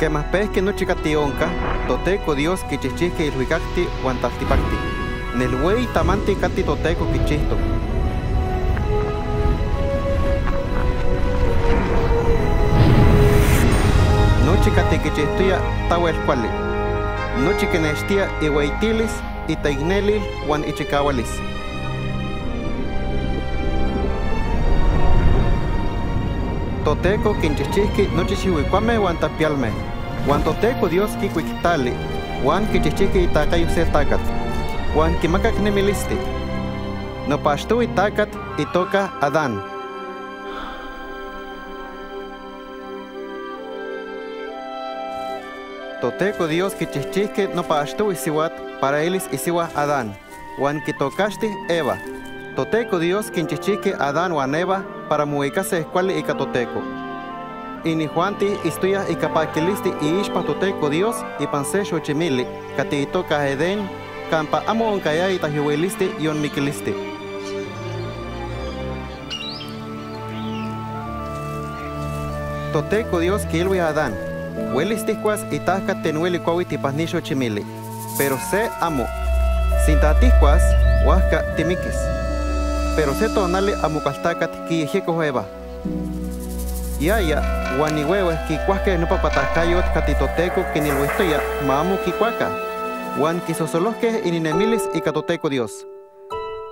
Que más pesque no chicati onca, toteco Dios que chichique y luigacti guantaltipacti. Nel wey tamanti cati toteco quichisto. No chicati quichistuya tahuel cuali. No chiquenestia y huaitilis y taignelil guan ichicahualis. Toteco quinchichiqui no chichihuicuame guantapialme. Guan toteco Dios quicuictali, guan quichichiqui itacayuse tacat, guan quimacac nemilisti. No pastu itacat y toca Adán. Toteco Dios quichichiqui no pastu isiwat para elis isiwa Adán, guan quitocasti Eva. Toteco Dios quinchichiqui Adán guan Eva para muicase escuale y catoteco. Inijuanti, istuya y capaquilisti y ispatoteco Dios y pansecho chimili, catiito cajedén, campa amo oncaya y tajuelisti y onmiquilisti. Toteco Dios kilwi Adán, huelistiscuas y tasca tenuelicuawi tipasnicho chimili, pero se amo, sintatiscuas, huasca timiquis. Pero se tonale a mucastacat ki jeco eva. Yaya, guanihueves ki cuasque no papatacayot catitoteco que ni huestoya, mamu ki cuaca. Guan quisosolosque inenemilis y catoteco Dios.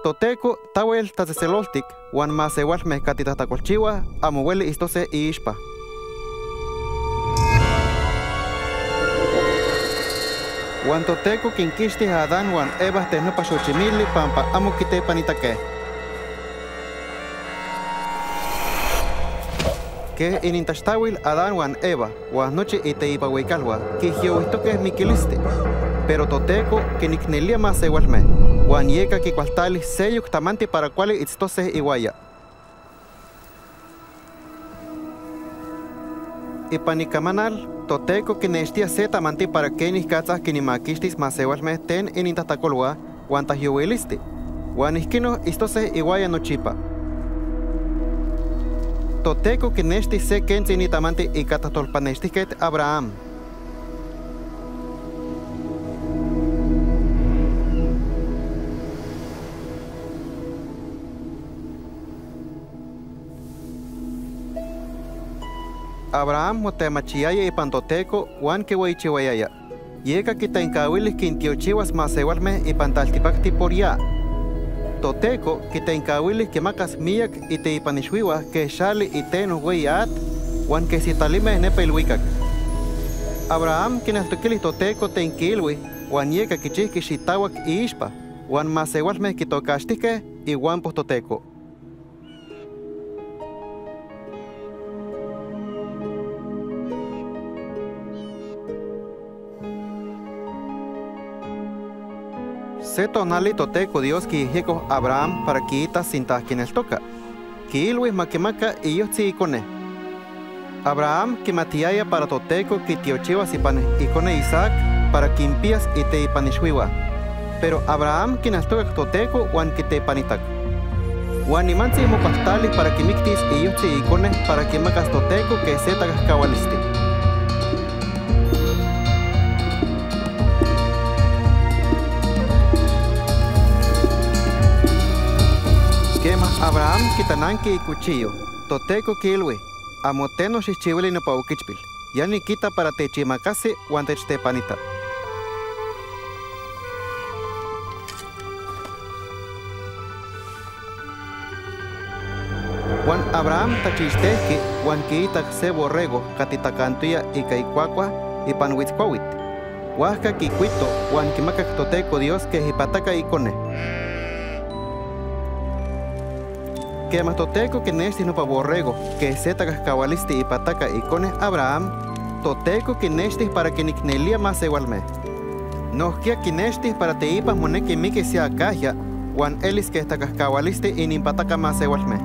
Toteco, tawel taseseloltic, guan masehuasme catitatacolchiwa, amuele istose y ispa. Guan toteco quinquisti Adán guan evas tenupa xochimili pampa amu quite panitaque. Que en Intastawil Adán Juan Eva, Juan Noche y Teipa Huicalwa, que Jehová que es Miquiliste, pero Toteco que Nicnelia más igualme, Juan Yeca que Cualtalis sello tamante para cuales itstose iguaya. Y panicamanal, Toteco que Nestia se tamante para que Niscatas que Nimaquistis más igualme ten en Intastacolwa, Juan Tajueliste, Juan Isquino itstose iguaya no chipa. Toteco que nesti se quente ni tamante y catatolpanestiquet Abraham. Abraham motemachiaya y pantoteco, Juan que huaychihuayaya. Llega que tencahuilis quintiochiwas más igualme y pantaltipacti por ya. Toteco que te encahuilis que macas millac y te ipanishwiwa que chali y te no hueyat, guan que si talime nepa ilwicac. Abraham que nastuquilis toteco te enquilwi, guan yeca que chisqui xitawak y ispa, guan masegualme que tocastique y guan postoteco. Tonali toteco Dios que jeco Abraham para que ita sintas quienes toca. Que Ilwis maquemaca y yo icone. Abraham que matiaya para toteco que tiochivas y panes icone Isaac para que impías y te ipanishwiwa. Pero Abraham que nastoca toteco guan que te panitac. Guanimansi mopastali para que mictis y yo icone para que macas toteco que se tagascawalisti. Abraham quitananki y cuchillo, toteco kilwe, amoteno xichiwili no pauquichpil, ya ni quita para techimacase guantechtepanita. Juan Abraham tachistequi, guanquiita se borrego, catitacantuya y caicuacua y panhuizcuawit. Huasca quicuito, guanquimacac toteco Dios que jipataca y cone. Que toteco que nesti no pa borrego, que zeta cascawalisti y pataca y cones Abraham, toteco que nestis para que nicnelia más igualme. Nos quia que nestis para te ipas moneque mique sea caja, guan elis que esta cascawalisti y ni pataca más igualme.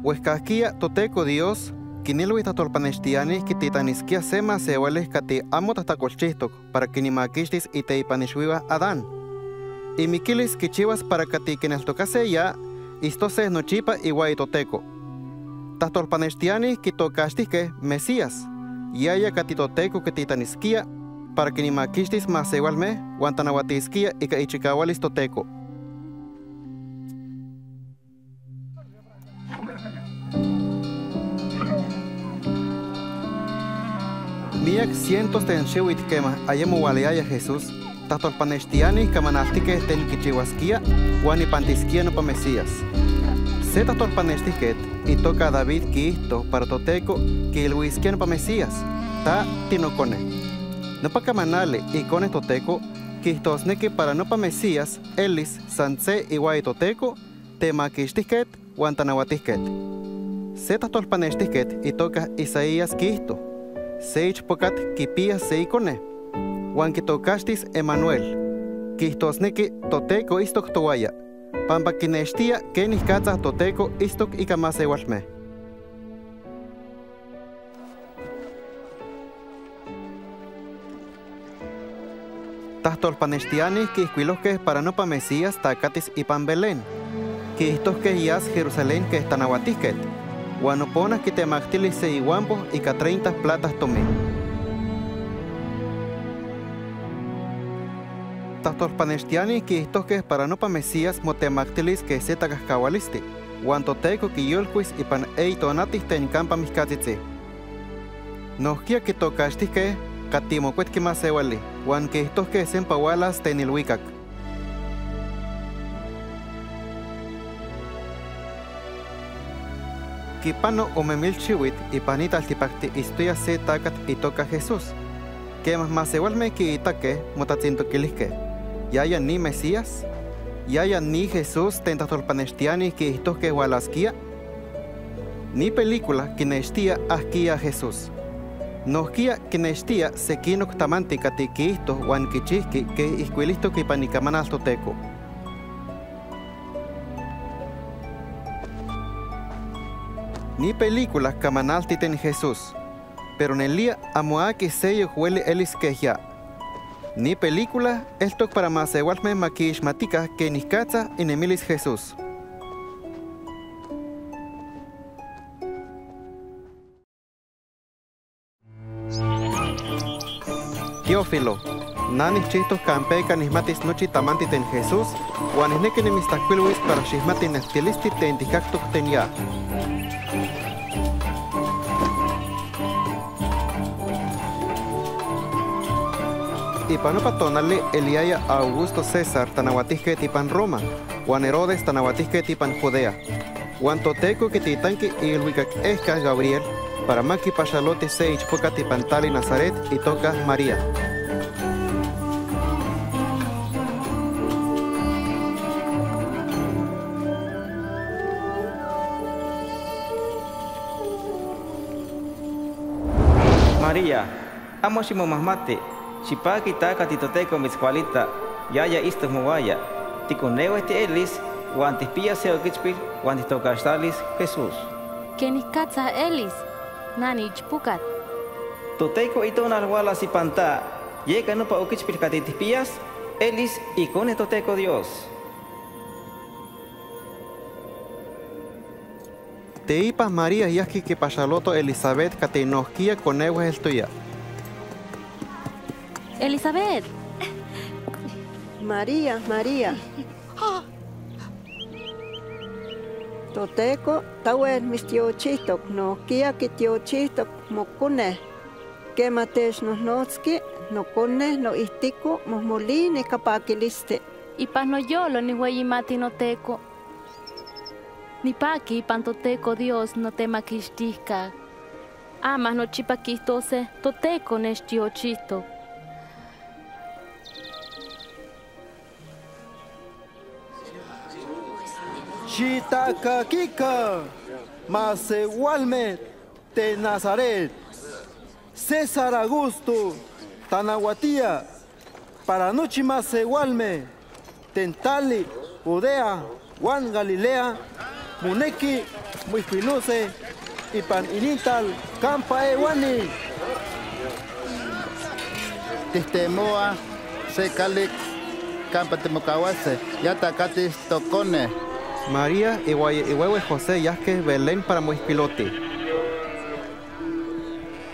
Huescasquia toteco Dios, Quinilu itatolpanestianis que titanisquia sema seuales cati amo tastacolchistoc para que ni maquistis y te ipanishwiva Adán. y miquilis quichivas para catiquenaltocaseya, istoses nochipa iguaitoteco. Tastorpanestianis quitocastisque mesías, yaya catitoteco que titanisquia, para que ni maquistis más igualme, guantanahuatisquia y caichicahualistoteco. Miak cientos de enchiwit quema, ayemu waleaya Jesús, tastorpanestiani camanastique ten quichihuasquia, guanipantisquia no pa mesías. Se tastorpanestiquet, y toca David quisto para toteco, que Luisquia no pa mesías, ta tinocone. No pa camanale y cone toteco, quistosneque para no pa mesías, elis, sanse y guaitoteco, temaquistisquet, guantanahuatisquet. Se tastorpanestiquet, y toca Isaías quisto. Seich pocat kipia seikone, Juan quitocastis Emanuel, quistosniki toteco istok toaya, pampa kinestia kenis katza toteco istok ikamase walme. Tastolpanestianis quisquiloques para no pa mesías tacatis y pan Belén, quistos que yas Jerusalén que estanahuatisquet. Guanoponas que te mactilis se iguampos y que 30 platas tomé. Tastorpanestianis que estos que para no pa mesías motemactilis que se tagascabaliste, guantoteco que yolquis y pan eitonatis ten campa miscatitzi. Nosquia que tocastis que catimocuet que más ewali, guan que estos que se empagualas ten ilhuicac. Kipano o memil chiwit y panita altipacti istuya se tacat y toca Jesús. Que más igualme que itaque, motacinto quilisque. Yaya ni Mesías, yaya ni Jesús tentatolpanestiani que istoque gualasquía. Ni película que nestía asquía Jesús. Nosquía que nestía sequino tamantica tiquisto guanquichisqui que isquilisto que panicamanaltoteco. Ni películas camanaltiten Jesús, pero en el día amoa que sello huele elis queja. Ni películas esto para más igualme maquishmatica que niscaza en emilis Jesús. Teófilo, nanis chistos campeca nismatis nochi tamantiten Jesús, guanisneque nemistaquiluis para chismatin estilisti tenticactus tenia. Y panopatonale Eliaya Augusto César tanahuatisque tipan Roma, Juan Herodes tanahuatisque tipan Judea, Juan Toteco que titanque y el Huicac Esca Gabriel, para maqui pachalote seich poca tipantali Nazaret y toca María. María, amo si mamamate. Chipaki taka titoteco mizcualita, yaya istos muwaya, ticoneo este elis, guantispia seoquichpil, guantistocastalis, Jesús. Keniscatza elis, nani chpucat. Toteco itona gualas y pantá, llega no pa uquichpil catitispias, elis y con toteco Dios. Te ipas María yaski que pachaloto Elizabeth catenosquía con eus el tuya. Elizabeth. María, María. Toteco, tawe mis tío chistok, no kia que tío chistok, mocone. Que mates nos notski, no cone, no istico, mosmolini capaquiliste. Y pas no yolo ni hueyimati no teco. Ni paqui, pantoteco Dios no tema quistisca. Amas no chipaquistose, toteco nes tío chistok. Chitaca Kika, Mase Walmet, de Nazaret, César Augusto, Tanahuatía, Paranochi Mase Walme, Tentali, Judea, Juan Galilea, Muneki, Muispiluce, y Paninital, Campa Ewani. Testemoa, Secalec, cámpate mocahuase, yatacatis tocone. María y Huehue José Yasque Belén para Moispilote.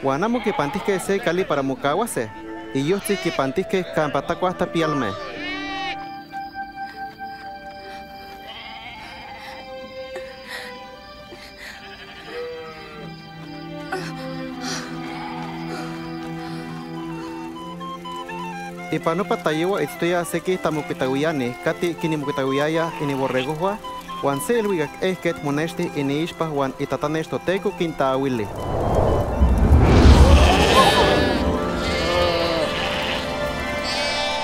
Guanamo que pantisque se cali para mocahuase, y yo sí que pantisque campataco hasta pialme. Y para no patayewa, estoy a hacer que estamos quitaguianes, cati que ni quitaguiaya en el borregoja, Juan se el huiga es que moneste en el ispa Juan y tatan esto teco quinta a Willy.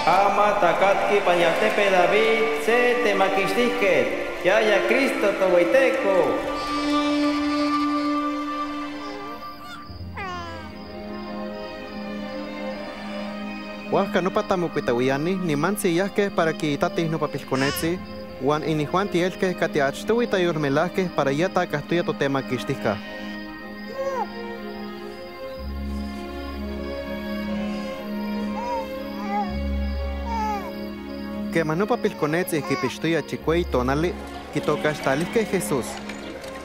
Ama takatki pañatepe David, se te maquistique, ya haya Cristo tohuiteco. Huasca no patamos pitawiani, ni mancillasque para que itatis no papisconetsi, Juan y ni Juan tielque catiachtu y tayurmelasque para ya tacastuya tu tema quistisca. Que más no papisconetsi que pistuya chicuey tonali, que tocas talisque Jesús.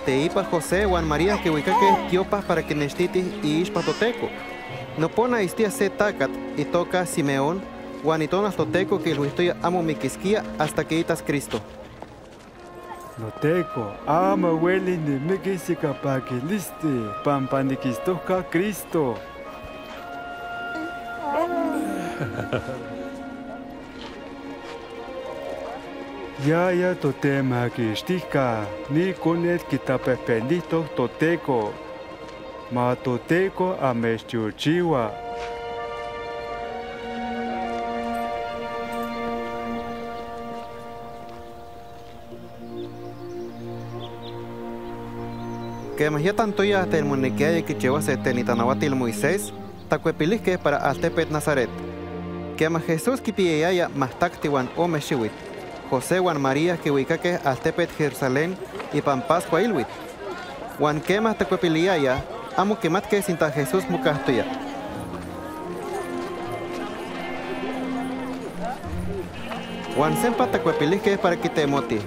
Te ipa José, Juan María que huicaque tiopas para que nestitis y ispatoteco. No pone a istia se tacat y toca Simeón, guanitonas toteco que lo estoy amo mi quisquía hasta que itas Cristo. No teco, ama hueli ni mi quisica pa que liste, pampaniquistosca Cristo. Ya totema que estica, ni con el que tape pelito toteco. Matoteco a Mestiuchiwa. Que más ya tanto ya hasta el munequea y que llevas este Nitanahuatil Moisés, tacuepilisque para Aztepet Nazaret. Que más Jesús que pillaya más tactiwan o Meshiwit. José Juan María que huicaque Aztepet Jerusalén y Pampascua Ilwit. Juan que más tacuepiliaya. Amo que matque sinta Jesús mucastuya. Juan sempa tacuepilisque para que te moti.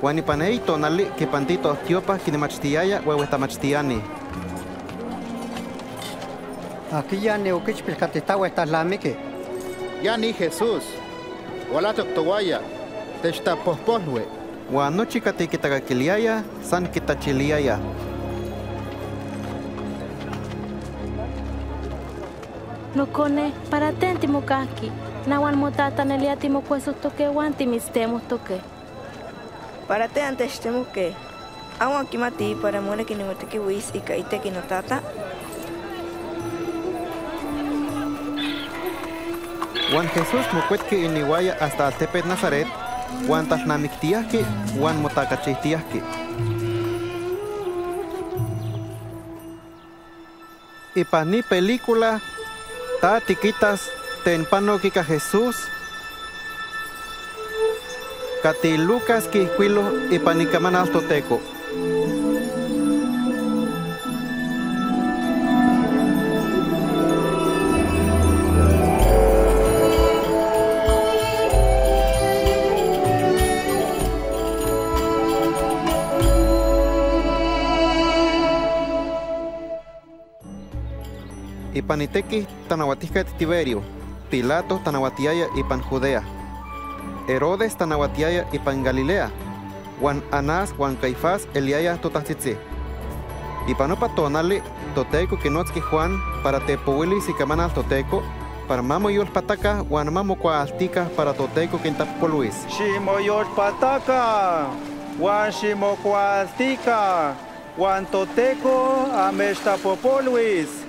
Juan y panei tonali que pantito tiopas que de machtiaya huehuetamachtiani. Aquí ya neuquich pilcatita huehuetalameque. Ya ni Jesús. Gualato toguaya. Te está posposlue. Juan no chicate que tagaquiliaya, san que tachiliaya. No cone para téntimo kaki, nawan motata neliatimo cuesos toque guantimistemos toque. Para te antes temo que, agua aquí mati para mole que ni mote que huis y caite que no tata. Juan Jesús moquetque en Iguaya hasta Aztepet Nazaret, Juan tasnamictiasque, Juan motacachistiasque. Y para ni película. Ta tiquitas tenpano kika Jesús, kati Lucas kisquilo y panicaman alto teco. Y panitequis tanahuatisca de Tiberio, Pilato tanahuatiaya y pan Judea, Herodes tanahuatiaya y pan Galilea, Juan Anás, Juan Caifás, Eliaya totatsitsi. Y panopa tonali, toteco quenotski Juan, para tepohuili y camanas toteco, para mamo yol pataca, Juan mamo cualtica para toteco quentapoluis. Shimo yol pataca, Juan shimo cualtica, Juan toteco amestapopoluis.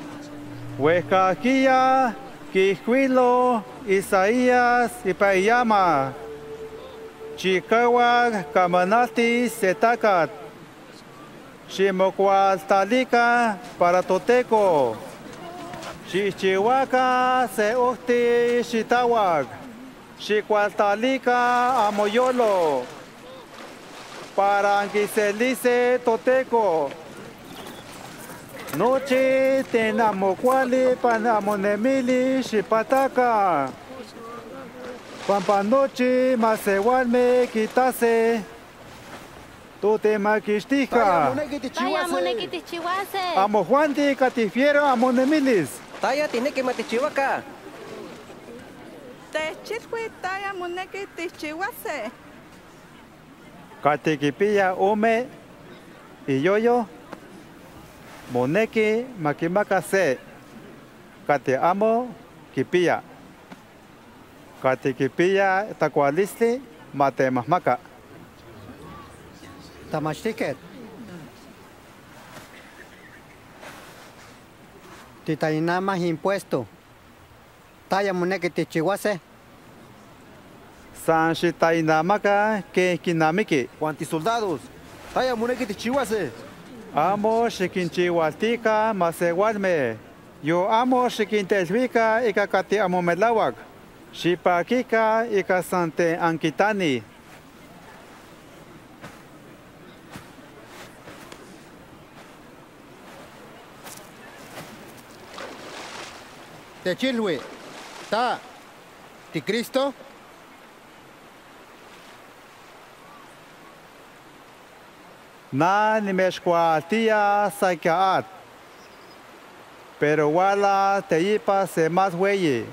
Huescaquilla, Quisquilo, Isaías y Payama. Chicahuac, Camanati, Setacat. Ximocualtalica, Paratoteco. Chichihuaca, Seosti, Xitahuac. Xicualtalica, Amoyolo. Paranguiselice, Toteco. Noche tenamo cuali panamonemili shipataka. Pampanuchi, Masehualme, Quitase, Tutemaquistija. Taya monequitichihuase. Amo Juanti, Catifiero, amo Nemilis. Taya tiene que matichihuaca. Techitwe, Taya monequitichihuase. Catiquipilla, Ome, Iyoyo, Monequi, Maquimacase. Cate amo, Quipilla. Catiquipilla, Tacualistli, Matemasmaca. Tamastiquet. Titainamas impuesto. Taya muneque tichihuase. San Shitainamaca, que esquinamique. Cuantis soldados. Taya muneque tichihuase. Amo, Shikinchihualtica, Masehualme. Yo amo, Shikintesvica, y cacati amo Melawak. Shipaquica y Casante Anquitani. Techilwi, Ta, Ticristo. Na ni mexcuatía saikaat. Pero wala teipa se más hueye.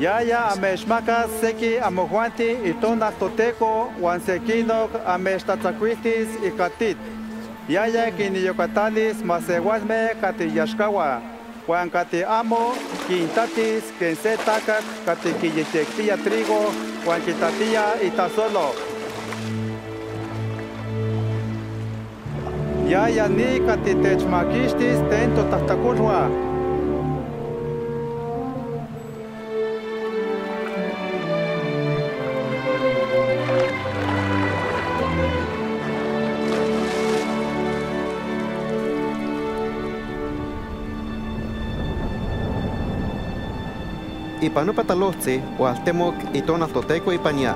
Ya, ameshmacas, seki, amojuanti, y tonas toteco, guansequino, amestazacuitis y catit. Ya, quiniyocatalis, masegualme, catiyashkawa, guancati amo, quintatis, quensetaca, catiquillitectilla trigo, guanquitatilla y tazolo. Ya, ni catitechmaquistis, tento tastacurua. Ipanopatalohtzi, Hualtemoc, Itonastoteco y Pañá.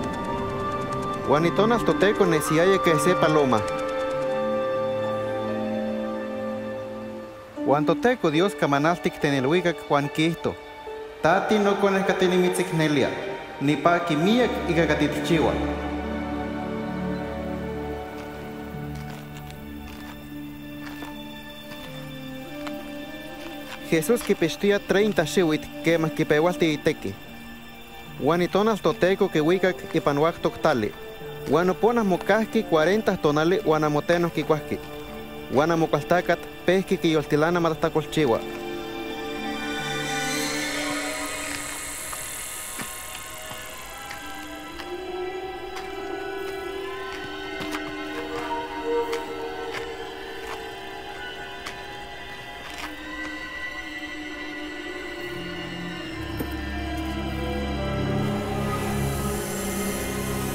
Huan Itonastoteco neciaye que se paloma. Huan Toteco Dios camanaltic teneluigac Juan Quisto. Tati no conecatinimitzichnelia, ni pa quimiac y cacatitchiwa. Jesús que pestía 30 shiwit que más que peguaste y teque. Guanitonas toteco que huicac y panuac toctale. Guanoponas mocasqui 40 tonale guanamotenos que cuasqui. Guanamocastacat pesqui que yoltilana matacolchiwa.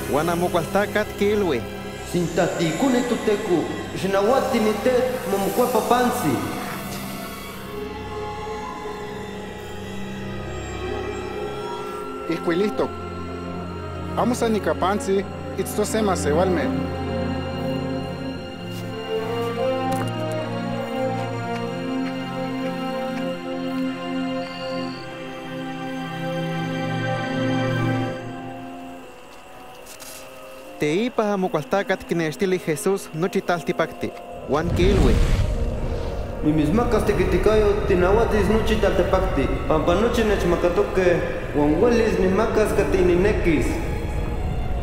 Guanamocualtacat kilwe. Sintati cune tuteku, jenawati nitet, momucuapa pansi. Isquilisto. Vamos a Nicapansi, it's to sema se valme. Te ipa a mocualtacat quinestili Jesús no chitaltipacti, Juan Kilwe. Mi mismacas te criticayo, tinahuatis no chitaltipacti, pampanoche nechmacatoque, Juan Wallis mismacas catininequis,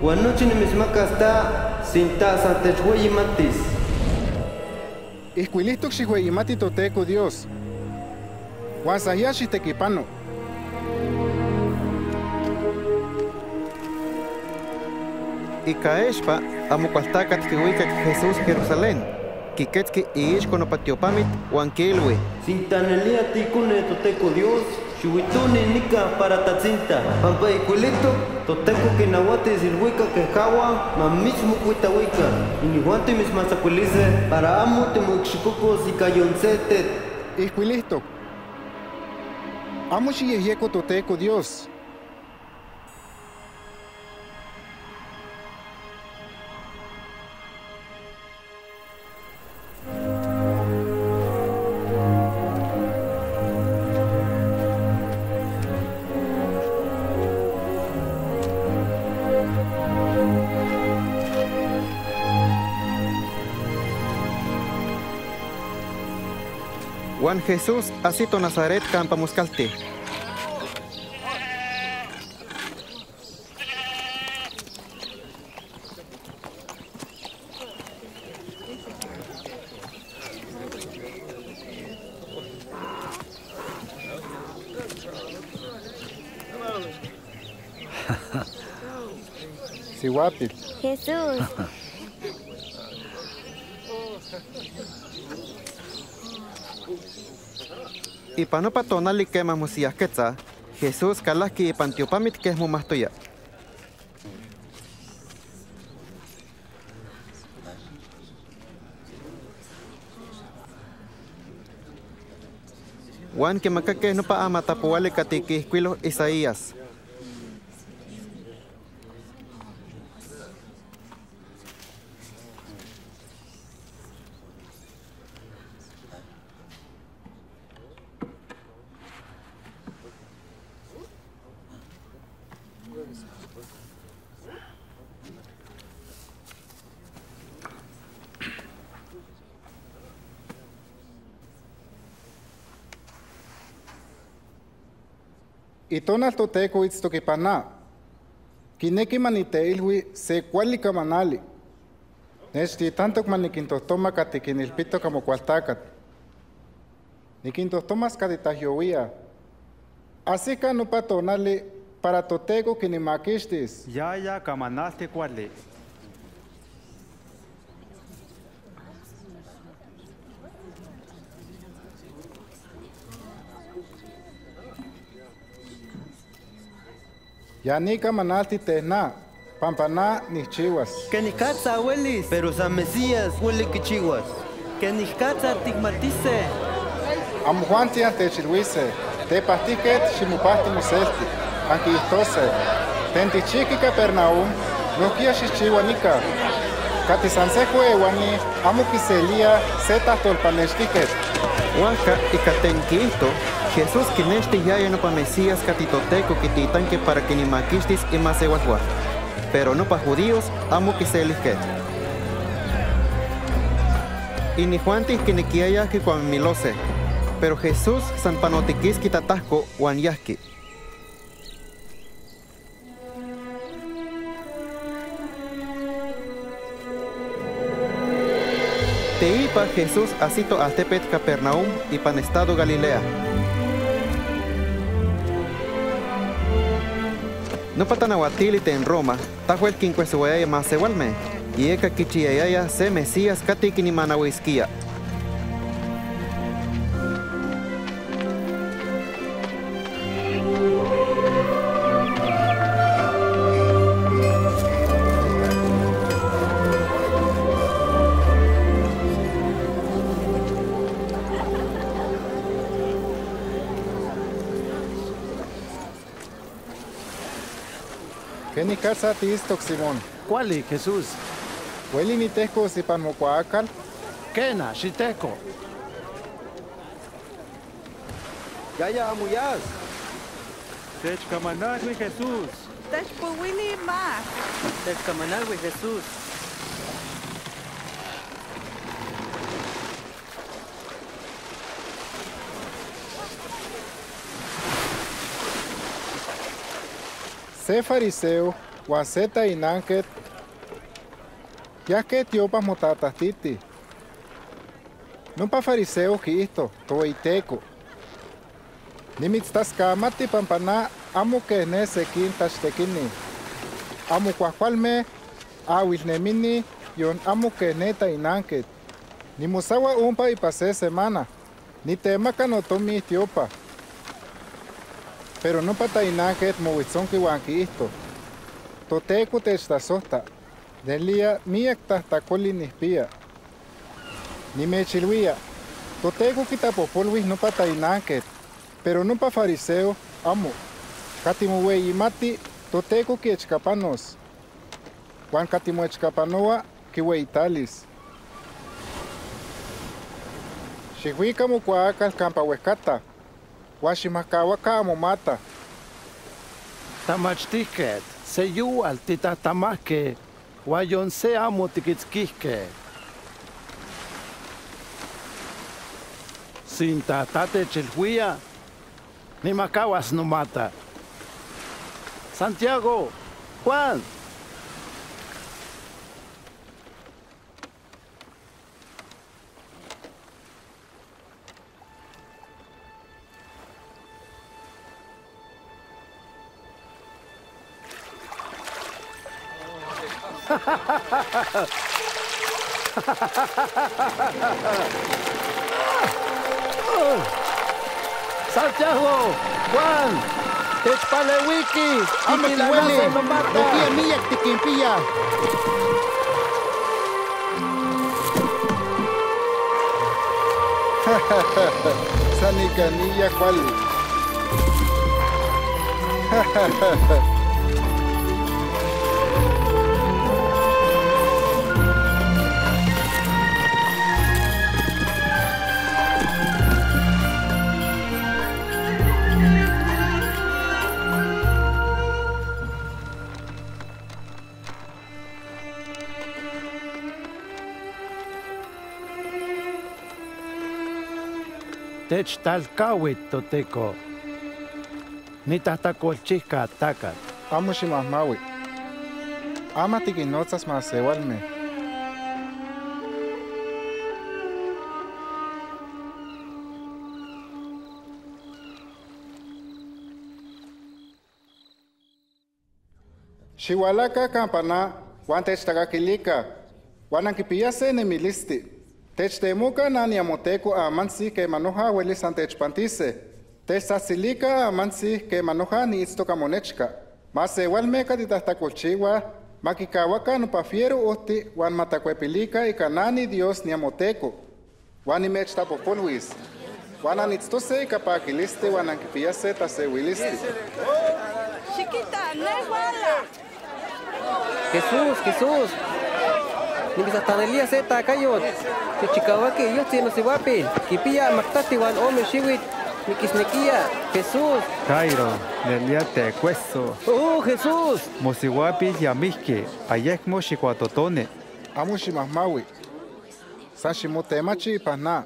Juan noche ni mismacas ta, sin ta santechueyimatis. Escuilisto xihueyimati toteco Dios, Juan Sahiashi tequipano. Y caespa, amocualtacat que huicac Jesús Jerusalén, Kiketski y Ishkonopatiopamit, Huanquilwe. Sintanelia ticune toteco Dios, Shuitune nica para tatzinta, Pampa y Cuilito, toteco que nahuates el huica que jawa, mamismo cuita huica, y ni guante mis mazacuilice, para amo temuxicucos y cayoncetet. Y Cuilito, amo xiejeco toteco Dios. Juan Jesús asito Nazaret campamuscalti. Sí, guapi. Jesús. Y para no patonali que más musías quetzá, Jesús calaski y pantiopamit que es muy más tuya. Juan que macaque no pa amatapuale catiquisquilo Isaías. Y tonal toteco itztoquipaná, quineki maniteilhui se cualica manali, nechti tanto maniquintostómacati quinilpito como cualtacati, niquintostomas caditajiovia, así que no patonali para toteco quinimaquistis. Ya, camanaste cuali. Ya ni camanalti tehna, pampaná ni chihuas. Que ni caza huelis, pero San Mesías huele que chihuas. Que ni caza tigmatice. Amjuanti ante chilhuise, te pastiquet chimupasti musesti, anquistose. Tenti chiqui Capernaum, no quia chichihuanica. Catisanseco ewani, amo quiselia, setas tolpanestiquet. Huanca y catenquinto. Jesús que neste ya no pa Mesías catitoteco que titanque para que ni maquistis y más eguasguas. Pero no pa judíos, amo que se elisquet. Y ni juantis que ni quiaya que cuan milose. Pero Jesús san panotiquis que tatasco guan yasqui. Te iba Jesús asito altepet Capernaum y pan estado Galilea. No patanahuatilite en Roma, tajuel quincuesuaya más igualme, y eca quichiayaya se Mesías catiquinimanahuisquía. Ni casa tisto Simón. ¿Cuál es Jesús? ¿Hueli ni teco si pan mocuacal? ¿Qué na si teco? Ya amuyas. Techcamanagui Jesús. Techpuwili más. Techcamanagui Jesús. Se fariseo, guaceta y nanquet, ya que tiopas motatas titi. No pa fariseo quisto, toiteco. Ni mixtas camati pampaná, amo que nese quintas tequini. Amo cuajualme, awisnemini, yon amo que neta y nanquet. Ni musawa umpa y pasé semana, ni tema canotomi tiopa. Pero no para que movitzón que guanquisto. Toteco te estazosta. Delía mi actastacoli ni espía. Ni me chilvía. Toteco que tapopolvis no para que. Pero no para fariseo, amo. Catimue y mati, toteco que escapanos. Juan catimue escapanoa, que weitalis. Chihuica mocuaca al campa huescata. Guaximacahuaca mata. Tamachtiquet, se yu al titatamake, guayon se amo tiquitzquisque. Sinta tate chelhuía, ni macawas no mata. Santiago, Juan. Santiago, Juan, Tepalewiki, Amelhuele, Nokia Miyak Tiquimpilla. Sanicanilla cual. Techtalcahuit toteco. Ni tatacolchisca ataca. Amushimahmawi. Amatiquinotzas más igualme. Xihualaca campana, guantechtacaquilica, guananquipillase nemilisti. Techtemuca naniamoteco a mansi que manoja huelis antechpantice. Techsasilica a mansi que manoja ni istocamonechca. Mas igualmeca titastacolchigua, maquicahuaca no pafiero osti, guan matacuepilica y canani dios niamoteco. Guanimechtapoponhuis. Guananitztose y capaquiliste, guananquipiase tasehuiliste. Chiquita, no es mala. Jesús, Jesús. Nibisatanelía zeta cayot, que chicawake yo tiene siwape, que pilla mactatiwan ome shiwit, nikisnequía, Jesús. Cairo, neliate cueso. Oh Jesús. Mosiwapi yamiske, ayekmo shikuatotone. Amushimahmawi. Sashimotemachi pana.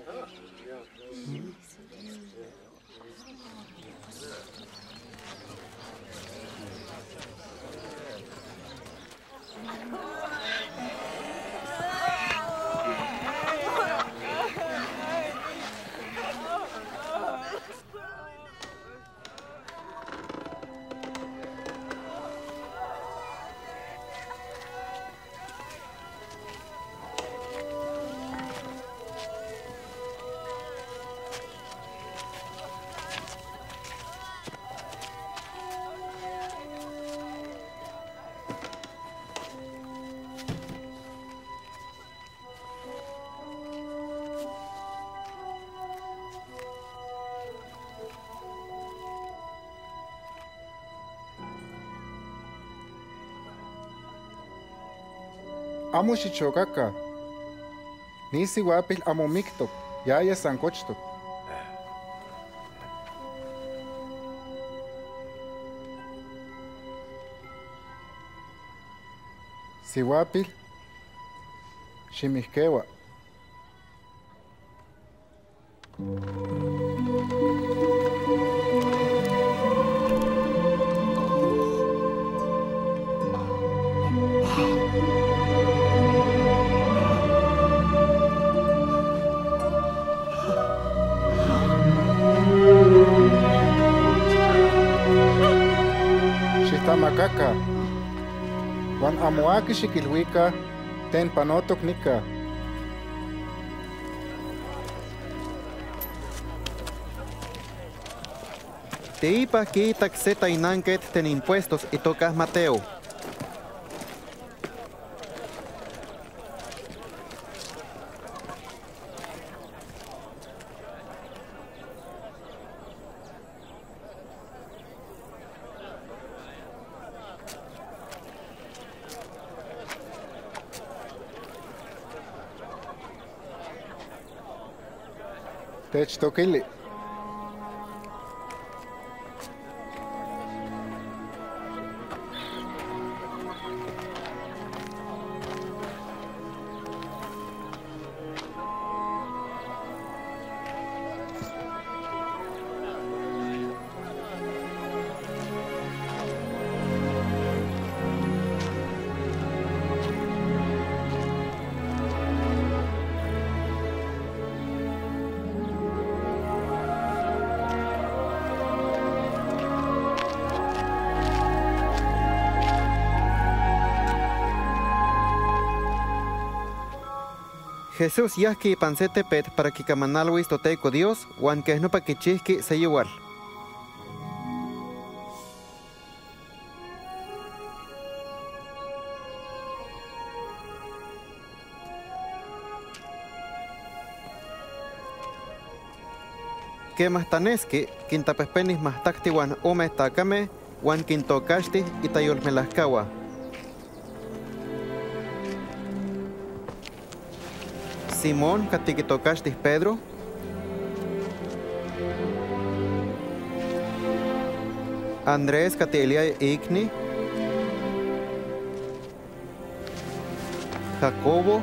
Amo xichokaka. Ni siwapil amo miktok, yaya sankochtok. Siwapil ximihkewa. Macaca, Juan Amoaki Xiquilhuica, ten panotocnica. Te iba aquí taxeta y nanket ten impuestos y tocas Mateo. Techtoquili. Jesús yasqui pansetepet para que camanalwis toteico Dios, huan que es no pa que chisqui se igual. Que más tanesqui, quintapespenis más tacti huan ome tacame, huan quintocasti y tayolmelascawa. Simón, catiquitocastis Pedro. Andrés, catiliai Igni. Jacobo.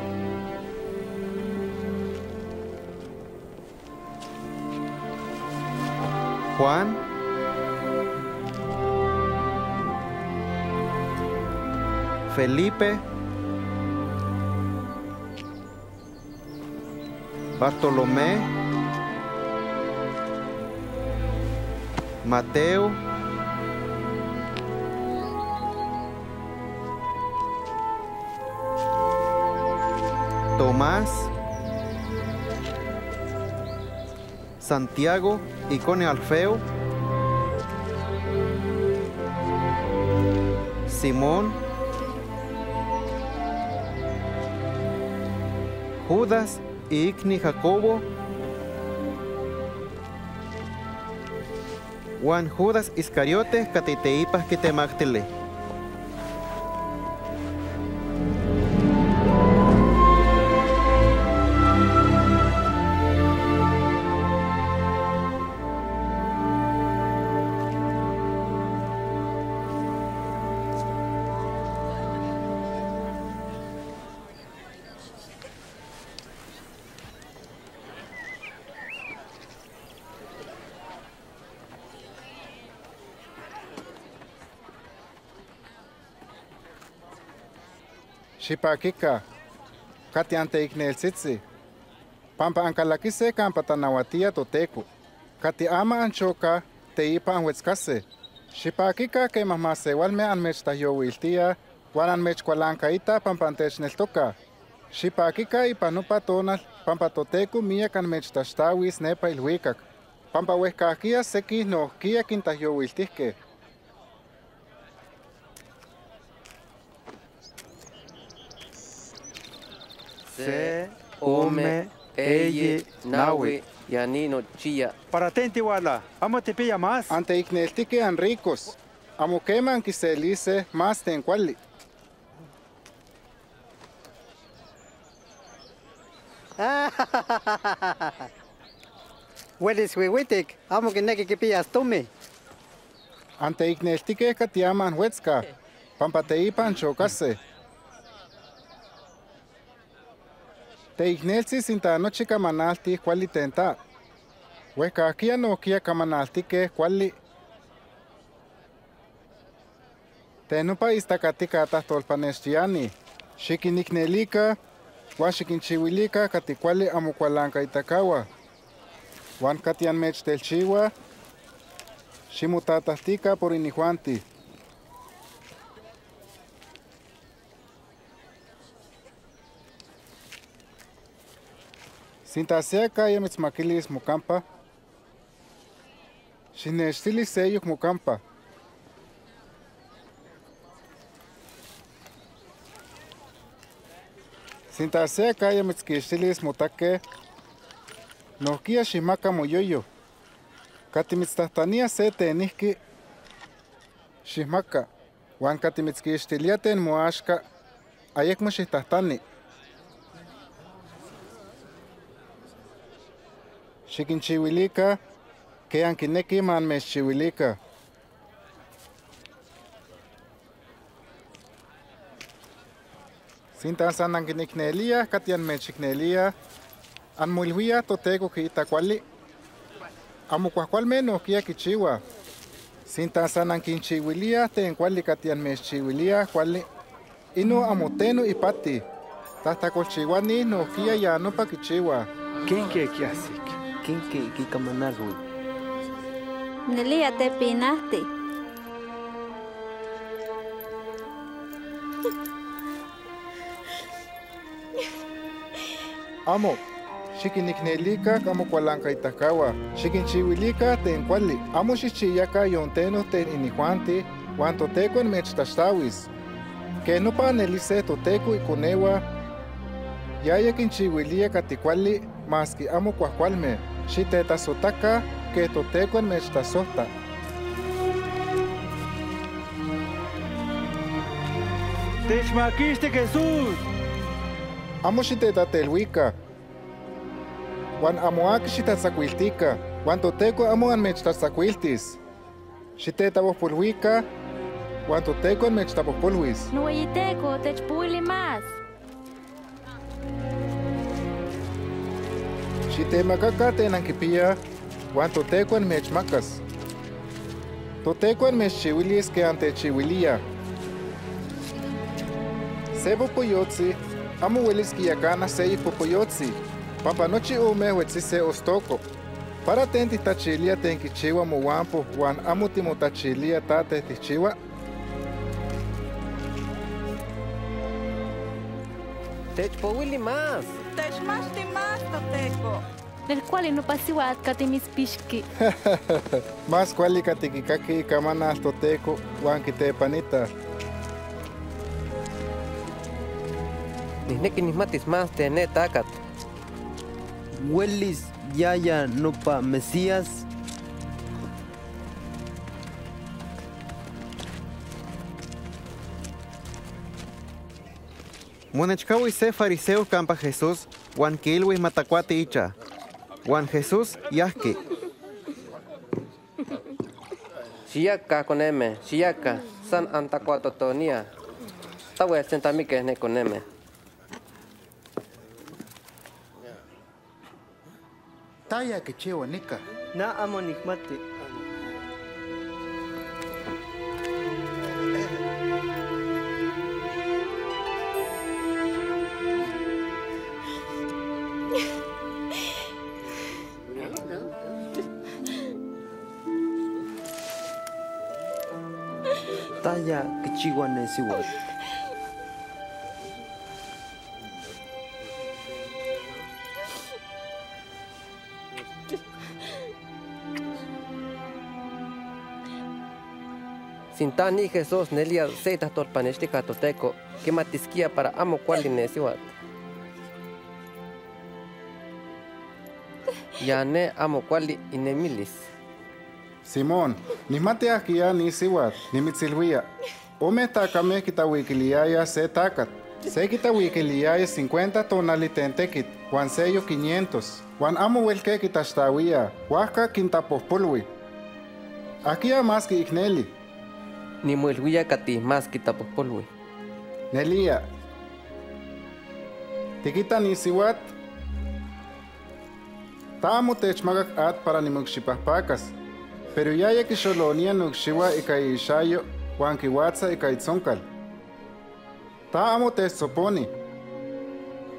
Juan. Felipe. Bartolomé, Mateo, Tomás, Santiago, Icone Alfeo, Simón, Judas, Igni Jacobo, Juan Judas Iscariotes, Catiteipas Quitemactile. Xipaquica, cati ante ignelzitzi, pampa ancalaquiseca ampatanahuatia toteco, cati ama anchoca teipa anhuetzcase, xipaquica que mamasewalme anmechtayohuiltia, guan anmechcualancaita pampa antechneltoca, xipaquica ipanupatonal, pampa toteco miac anmechtaxtawis nepa ilhuicac, pampa huescaquia sequis nohquia quintayohuiltisque. Se, ome, eye, nawe, yanino, chia. Para tentiwala, amo te pilla más. Ante igneltique an ricos, amo queman que se lice más tencuali. Hueles huehuitic, amo que neque que pillas tome. Ante igneltique catiaman huetzca, pampateipan chocase. Te ignelsi sinta noche camanalti cuali tenta. Hueca aquí no kia camanalti que cuali. Te no país tacatica tastolpanestiani. Shikinignelica, huashikinchiwilica, caticuali amucualanca itacawa. Juan catian mech del chiwa. Shimutatastica por inijuanti. Sintaseca y mitzmaquilis mucampa. Sinestilis seyuk mucampa. Sintaseca y mitzquistilis mutaque. Nokia shimaca moyoyo. Katimitztastania se teniski. Shimaca. Juan katimitzquistiliate en moashka. Ayek mushistastani. Xikinchiwilica, que anquineki man meschiwilica. Sintan san anquiniknelia, catian mechiknelia, anmuilhuia totego que itacuali. Amucuacual menos que aquichiwa. Sintan san anquinchiwilia, tencuali catian meschiwilia, cuali. Inu amutenu ipati, tastacolchiwani no kia ya no paquichiwa. ¿Quién que hace? ¿Qué camanalwi? Nelia te pinaste. amo. Xikiniknelika amo kualankaytakawa. Xikinchiwilika ten kuali. Amo xichiyaka yontenos ten inihuanti, huan totekuan mechtaxtawis. Que no panelice toteku ikunewa. Yayakinchiwilia katikuali, maski amo kuakualme. Xitetazotaka, que totekuan mechtazota. ¡Techmaquiste Jesús! Amo xitetateluica. Juan amoaki xitatzacuiltica. Juan toteco amo anmechtatzacuiltis. Xitetavojpolhuica. Juan toteco anmechtavojpolhuis. Noeyiteco, techpuili más. Xitemacaca tenankipia. Juan toteco anmechmacas. Toteco anmechchiwilis que antechiwilia. Sebo poyotzi, amo huelis que yacana sei popoyotzi, pampanochi ume huetzise ostoko. Para tenti tachilia tenki chiwa muwampo, huan amo timotachilia tate tichiwa. Techpohuili más. Techmachti más, toteco. Del cual no pasiwat katimizpixki. Más cuali katikikaki kamanas toteco, huan kitepanita. Nisneki nismatis más tené takat. Huelis yaya nopa mesías. Monechkawi se fariseo campa Jesús, Juan Kilwi matacuati icha. Juan Jesús yaski. Siyaka koneme, siyaka, san antacuatotonia. Tawe sentamike ne koneme. Taya que chewa nica. Na amo nikmati. Taya que chewa nesiwa. Sintani Jesús nelia seitas torpaneshtika toteco, que matisquía para amo cualinesiwat. Yane amo cuali inemilis. Simón, ni mateaquia ni siwat, ni mitsilhuia. Ome takame kitawikiliaya se takat. Se kitawikiliaya 50 tonalitentekit, Juan sello 500. Juan amo huelke kitashtahuia, huasca quintapospolui. Aquí más que igneli. Ni muelhuilla katis más quitapospolui. Nelia. Tikita ni siwat. Tamo techmagak at para ni mukxipahpakas. Pero yaya kixolonia nukxiwa ikaixayo, huan kiwatza ikaitzoncal. Ta amo techtzoponi.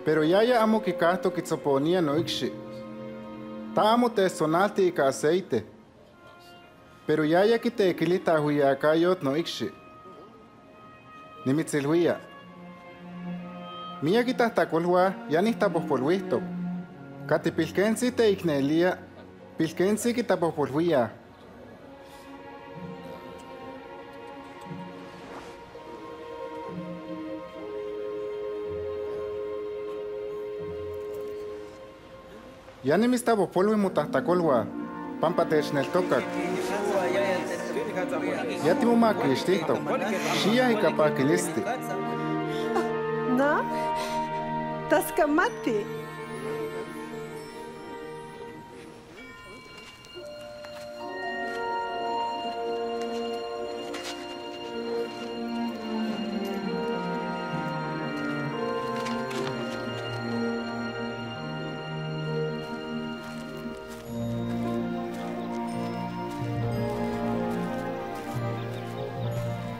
Pero yaya amo kikahto kitzoponia noikxi. Ta amo techtzonalti ika aceite. Pero yaya kiteekilita huyakayot no ikxi. Nimitzilhuia. Mia kitahtakolhua yanihtapospolhuistop. Kati pilkensi teiknelia, pilkensi kitapospolhuia. Yanimistapospolhui mutahtakolhua, pampatechneltokak. Ya te voy a maquillar, Shia y capaz que liste. No, tascamati.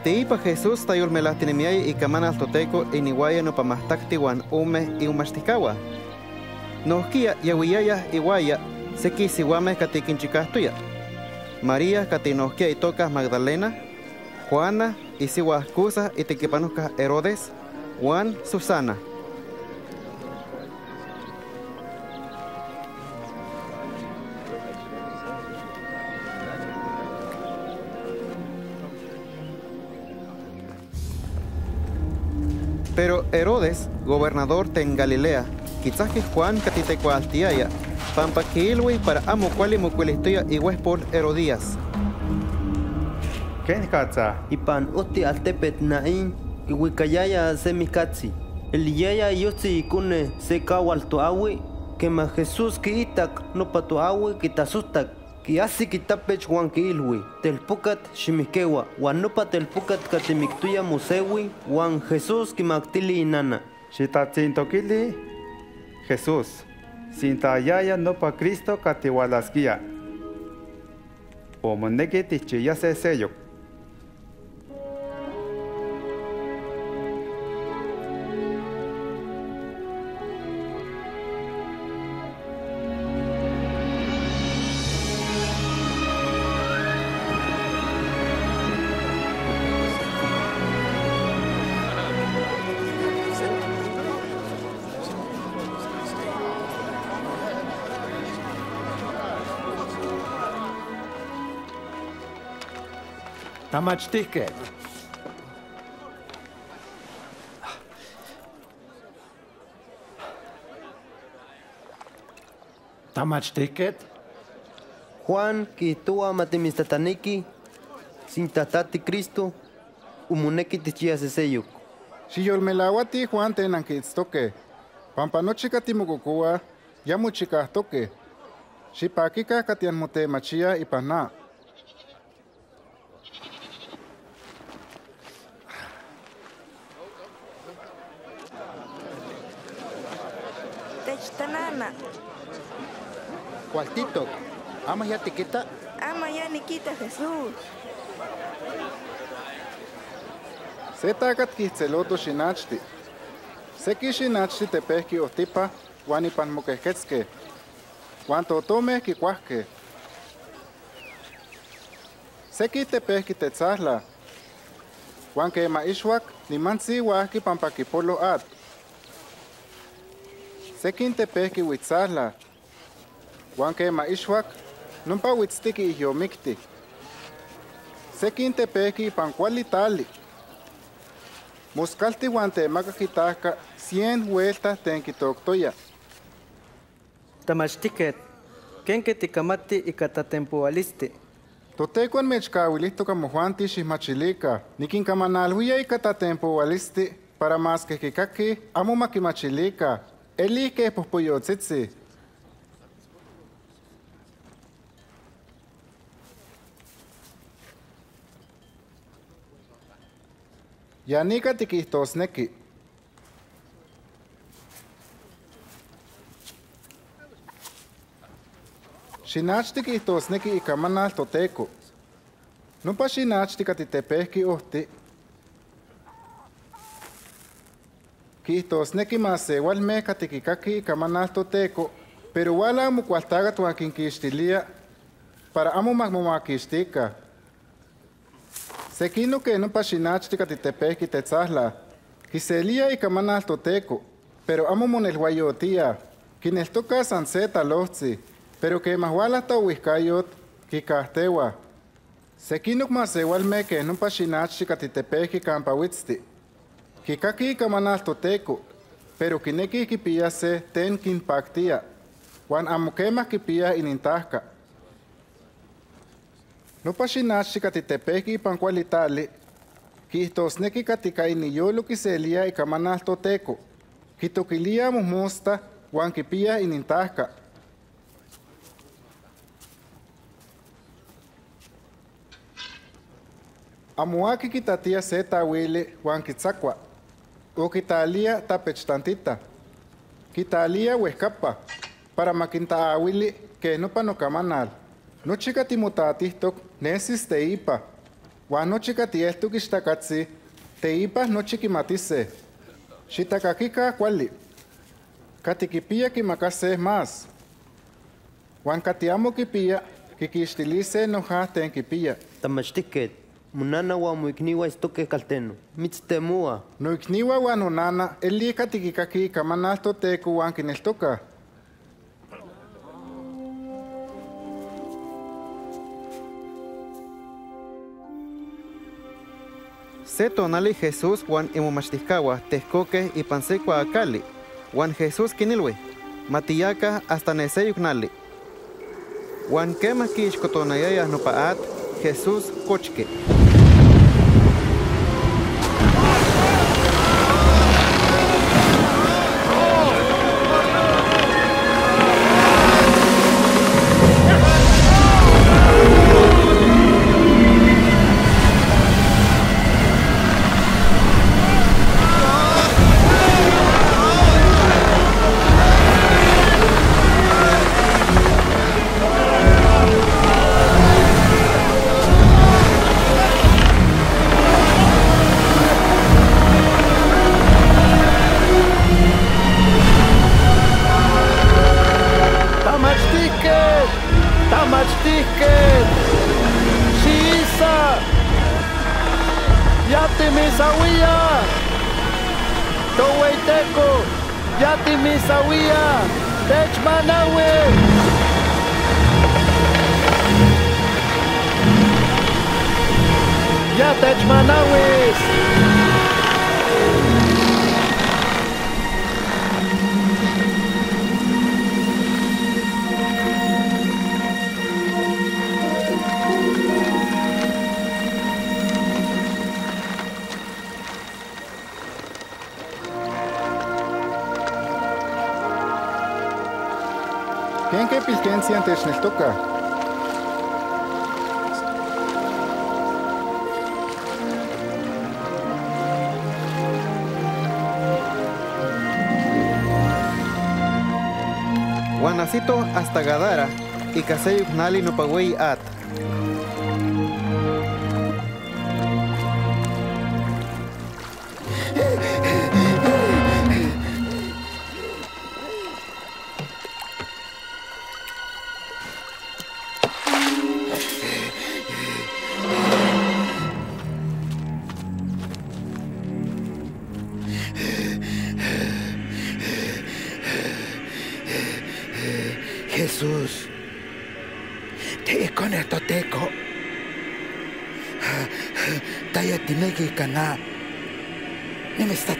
Teipa Jesús tayol melahtinimiay y camanas toteco y niwaya no pamastakti wan ume y umastikawa. Nohkia yawiyaya iwaya seki siwame katikinchikastuya. María katinohkia y tocas Magdalena, Juana y siwaskusa y tequipanoscas Herodes, Juan Susana. Pero Herodes, gobernador ten Galilea, quizás que Juan catitecualtiaya, pampa quilwi para amucuali mucuilistoya y huespor Herodías. ¿Qué es Katza? Y pan uti altepet nain, y huicayaya semikatsi. El yaya yotzi ikune se kawaltoawi, que ma Jesús que itak no patoawi que tasustak, que así que tapech Juan quilwi, telpucat shimikewa, guanopa telpucat katimiktuya musewi, Juan Jesús que mactili inana. Shitatzintoquili, Jesús. Sintayaya no pa Cristo katiwalaskia. Omoneki tichiyase seyo. Tamachtique. Tamachtique. Juan, que tú amatemistataniki, sin tatati Cristo, umuneki tichías eseyuk. Si yo me la guati, Juan, tenan que estoque. Pampanochica timucocua, ya muchica toque. Si paquica, catian mote machia y paná. Cuartito, ama ya te quita. Ama ya ni quita Jesús. Se tagat kitzeloto shinachti. Se kishinachti te pesqui o tipa, guanipan moquejetzque. Cuanto tome que cuasque. Se quite pesqui te tzahla. Guanque ma ishwak, ni mansi guasqui pampaquipolo at. Se quinte pesqui huitzahla. Juan que ma ishwak, no pa huitztiki y yo micti. Se quinte pequi pan cual itali. Muscalti guante macaquitaca, 100 vueltas ten quitoctoya. Tamachtiquet, quien que te camati y catatempoaliste. Totecuan mechcahuilisto como Juan tishismachilica, ni quien camanalhuya y catatempoaliste, para más que kikaki, amo maquimachilica, eli que pospoyotzitzi. Yanika tikistosneki. Shinach tikistosneki y kamanal toteco. No pa shinach tikatitepeski ohti. Kistosneki masewal meka tikikaki y kamanal toteco. Pero wala amu kualtaga tuakin kistilia. Para amu magmumakistika. Sequino que no pashinach ticatitepec y tetzahla, quiselia y camanal toteco, pero amo monel guayotía, quienes toca sanseta lozzi, pero que más guala tauiscayot, quicastewa. Sequino más igualme que no pashinach ticatitepec y campahuitzti, quicaki y camanal toteco, pero quineki quipillase ten quimpactia, guan amo quemas quipilla inintasca. No pashinach katitepeki y pancualitali, quistosneki katikainiyolo kiselia y kamanal toteco, quitoquilia musmosta, guanquipia y nintasca. Amuaki kitatia seta huile guanquizacua, o quitalia tapechtantita, quitalia huescapa, para maquinta huile que no panocamanal. No chica timutatistok, nesis te ipa. Guano chica tiesto que está casi, te ipas no chiquimatice. Chitakakika cuali. Katikipia que macase más. Guan katiamo kipia, que kistilice enojaste en kipia. Tamachtiquet, munana wa muikniwa estoque calteno. Mitztemua. No ikniwa guanonana, el li katikikaki, kamanalto teku guan kinestoka. Se tonali Jesús Juan Imumachtiscawa, Texcoque y Pansecua Acali, Juan Jesús Quinilwe, Matillaca hasta Neseyucnali. Juan Kemaki Ixcotonayayas Nopaat, Jesús Cochque. Sientes en el toca. Juanacito hasta Gadara y Caseyucnali no pagüey at.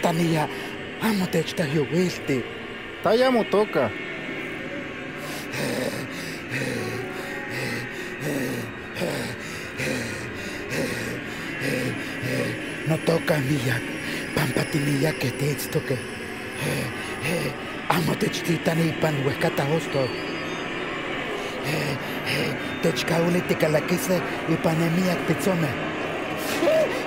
Tania, amo te está yo este. Tayamo toca. No toca mía, pampatinilla que te toque. Amo te chitan y pan huescata hosto. Te chica unete calaquise y panemia te zona.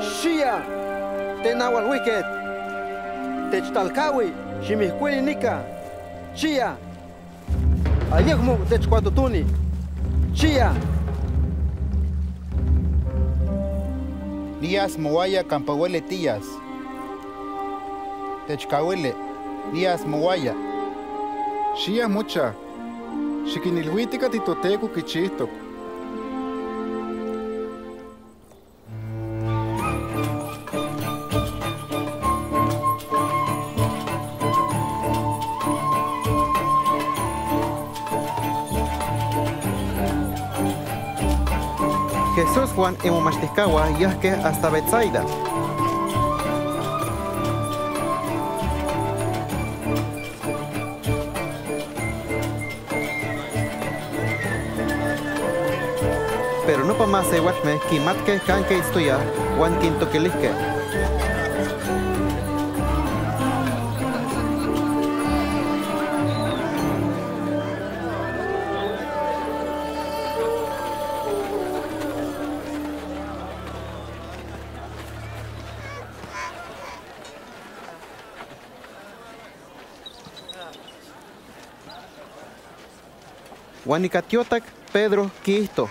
¡Shia! ¡Tenahualhuiquet! ¡Techtalcawi! ¡Shimihcuilinica! ¡Shia! ¡Ayegmo Techcuatutuni! ¡Shia! Días Moaya Campahuele Tías. Techcahuele, Días Moaya. Shia Mucha. Chiquinilhuitica Titoteco Kichisto. Jesús Juan Imumachtiscawa Yasque hasta Betsaida. Pero no para más Ewatme, Kimatke Kanke Istuya, Juan Quintoquilisque. Juanicatiotac Pedro Quisto.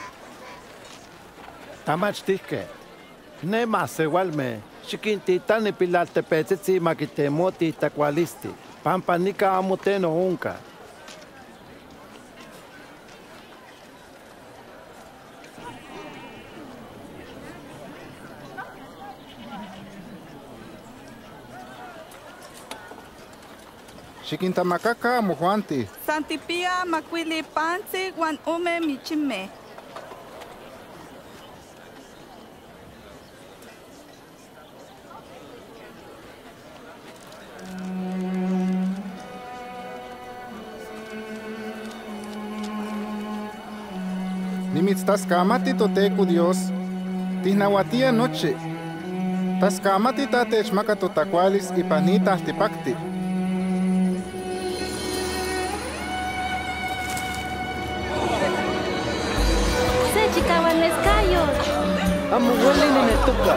Tamachtisque. Ne más igualme, chiquintitani pilaltepetzi maquitemoti tacualisti, pampanica amuteno unca. Chiquintamacaca mojuanti. Santipia macuili panzi guan ume michime. Nimitstaskama titoteku Dios, tihnahuatia noche. Taskama tatechmaca totacualis y panita altipacti. Amo huele en el tuca.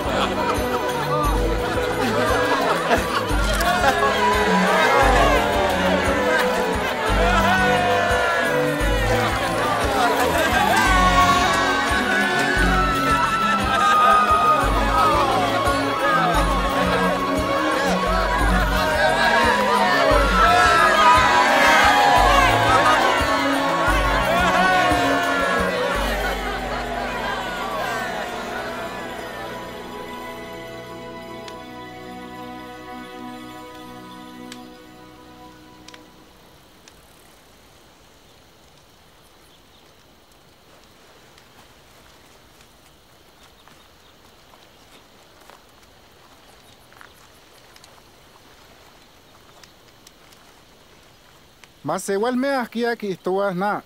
Mas igual me aquí estuvo nada.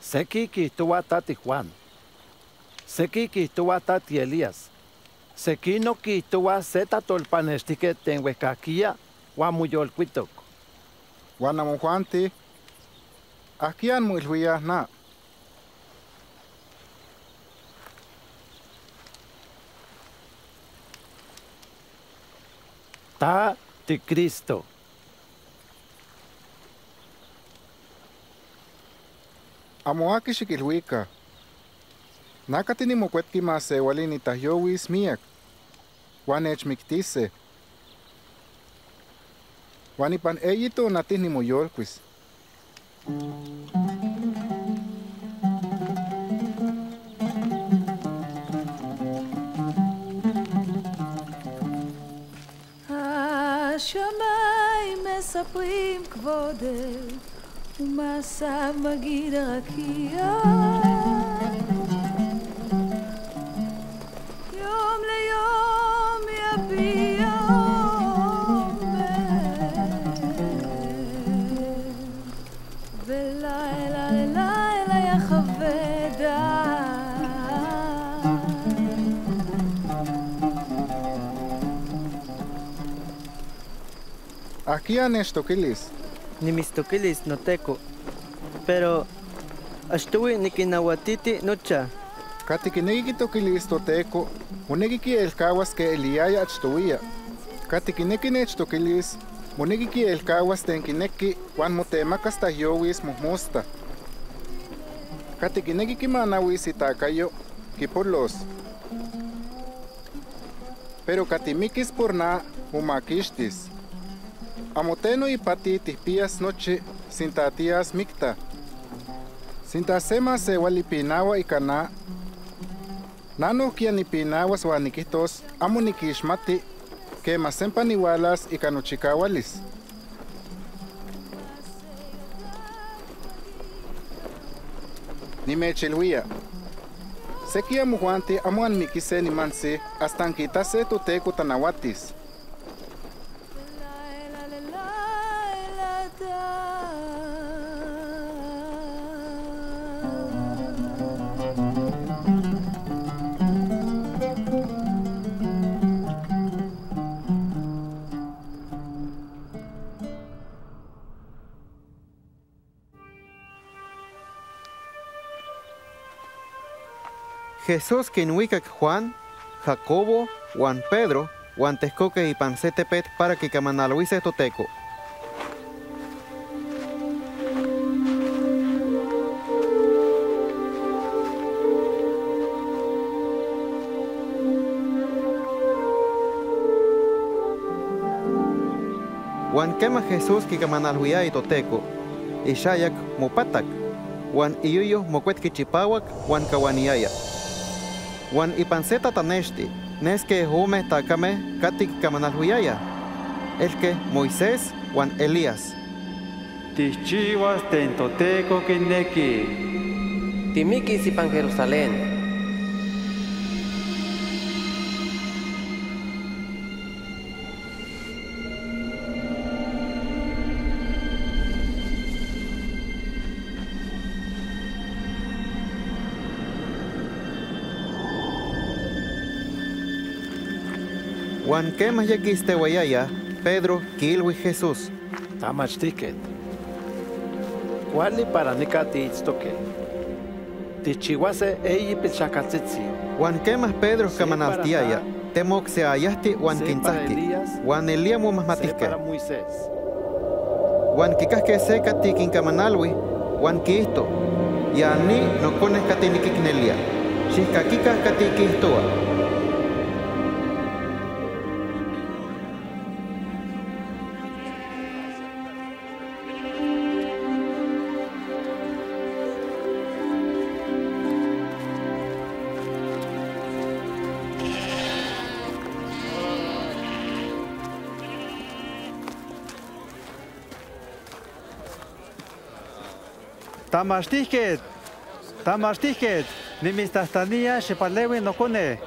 Sé que estuvo Tati Juan. Sé que estuvo Tati Elías. Sé que no que estuvo Zeta Tolpanestiquete en Huescaquilla, Guamuyol Cuitoc. Guanamo Juanti, aquí han muy ruidas nada. Ta de Cristo. Amoaki Shikilhuika. Nakatini mocuetki más ewalini tahyowis miak. Wanech mictise. Wanipan eyito natini moyolquis. Ashamay mesaprim kvode. Umasab magirakia Yom le yom yapia Velayla layla yachaveda Aquí han esto que les ni mis toquilis no teco, pero astuve ni que nahuatiti nocha. Katikinegi toquilis no teco, unegiki el caguas que el iaya astuía. Katikineki nech toquilis, unegiki el caguas tenkineki, Juan motemacas tahiowis muhmosta. Katikinegi kimanawis y tacayo, kiporlos. Pero katimikis por na, umakistis. Amoteno y pati tispías noche, sintatías micta. Sintasema se walipinawa y cana. Nano kianipinawas waniquitos, amunikishmati, que masempaniwalas y canuchicawalis. Nimechilhuia. Sequia mujuanti amuan mikise ni manse, hasta anquitase tuteco tanawatis. Jesús que inuicac Juan, Jacobo, Juan Pedro, Juan Texcoque y Pancetepet para que camanaluise toteco. Juan quema Jesús que camanalhuía y toteco, y shayak mopatac, Juan iyuyo mocuet kichipawak, Juan kawaniaya. Juan ipanceta tanesti, nes que jume takame katik camanalhuiaya, el que Moisés, Juan Elías. Tichivas tentoteco que neki, timikis ipan Jerusalén. Juan quema yaquiste guayaya, Pedro, Kilwi Jesús. Tamach ticket. Cuali para nicati itztoque. Tichihuase eyi pichacatzitzi. Juan quema Pedro camanaltiaya, temoxe ayasti Juan quintzaki. Juan Elías mumasmatisque. Juan kikasque seca tiquin camanalwi, Juan quisto. Y ani no cones catiniquicnelia. Xiscaquica catiquistoa. Tamashtiket, nimistastania, shepalewi no cone,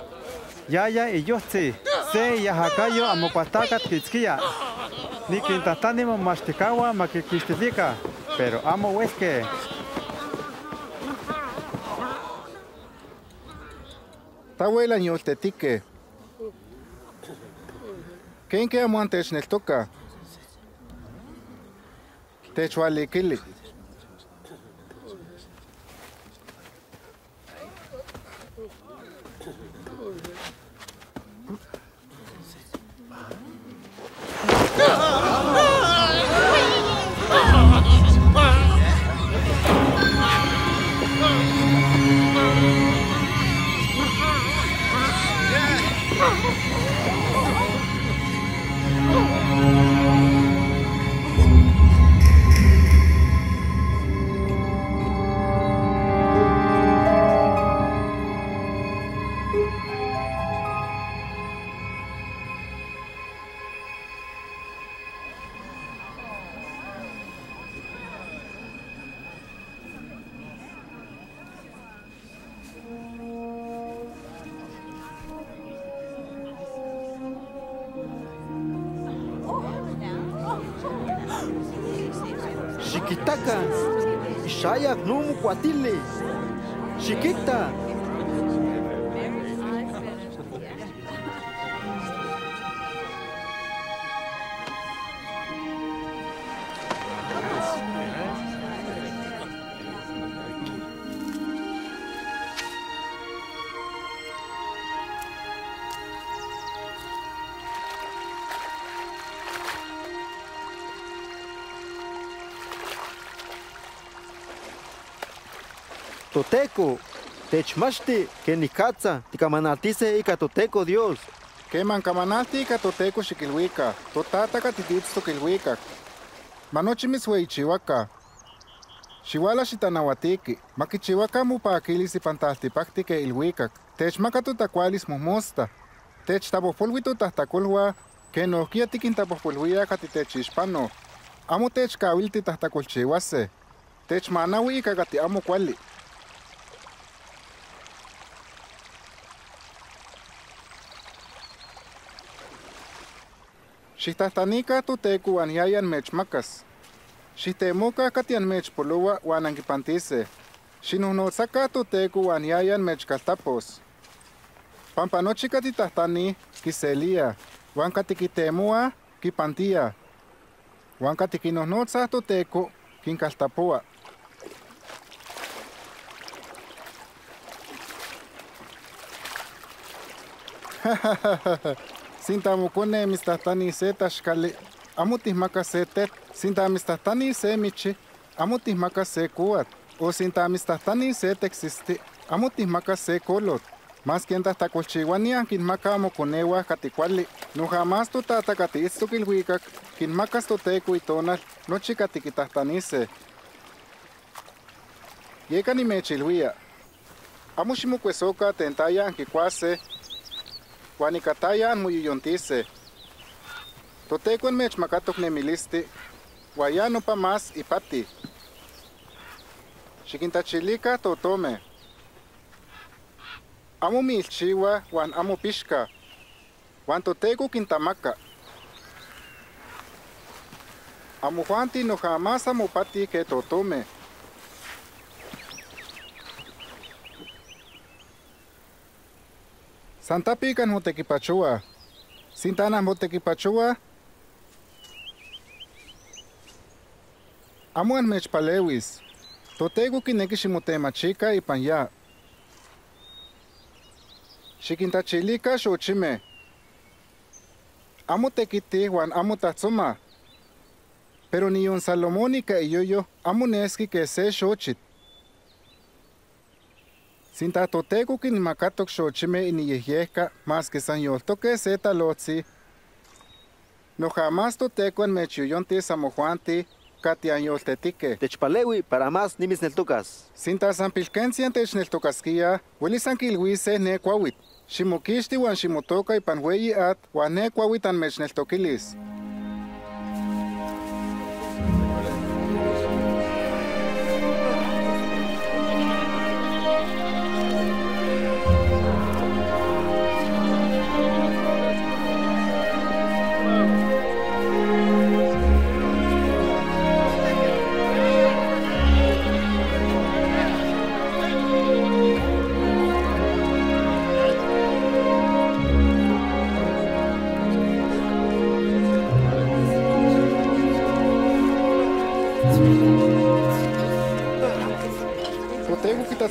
yaya y yotzi, se yajacayo amopataca titzkia, ni quintastanimo mastikawa maquiquistifica, pero amo huesque. Tahuela ñoltetique. ¿Quién que amo antes nestoca? Techualiquili. Chiquitaca, Ishaya Gnumu Cuatile, Chiquita. Toteco, techmashti, que ni caza, ticamanatice y catoteco Dios. Queman camanati y catoteco chiquilhuica, totata catititsto quilhuica. Manochimis wey chihuaca. Chihuala chitanahuatiki, maquichihuaca mupaquilis y pantastipacti que ilhuica. Techmacatutacualis mumosta. Techtapopolhuito tastacolhua, que no quia tiquintapopolhuia catitechishispano. Amo techcahuilti tastacolchihuase. Techmanahui y cagati amo cuali. Xistastanica toteco guaniayan mechmacas. Xistemoca catian mechpoloa guananquipantice. Xinojnozaca toteco guaniayan mechcastapos. Pampanochi catitastani quiselia. Guancatiquitemoa quipantía. Guancatiquinojnoza toteco quincastapoa. Sintamocone mistastani setashkale, amutismaca setet, sintamistastani semiche, amutismaca secuat, o sintamistastani setexiste, amutismaca secolot, Más que anda hasta colchihuania, quinmacamo conewa, caticuali. No jamás tu tata catisto quilhuicac, quinmacas tu teco y tonal, no chicatiquitastanice. Yeca ni me chilhuía. Amushimo cuesoca tentayan quicuase, guanicatayan muyuyontice. Toteco en mechmacato nemilisti, guayano pa más y pati. Chiquintachilica totome. Amo milchiwa, Juan amo pishka, Juan totego quintamaca. Amo Juanti no jamás amo pati que totome. Santa pican motequipachua, Sintana motequipachua. Amo en mechpalewis, totego quinequishimotema chica y panya. Chiquintachilica xochime. Amo tequiti Juan amo tatsoma. Pero ni un salomónica y yo amo neski que se xochit. Sinta toteco que ni macato xochime y ni yejeca más que san yolto que se talotzi. No jamás toteco en mechuyonti samojuanti catian yoltetique. Techpalewi para más nimis neltucas. Sinta sampilquencia en techneltucasquia, huelisanquilhuise ne cuawit. Shimokishti wan shimotoka y panhueyi at wane kuawitan mechneltokilis.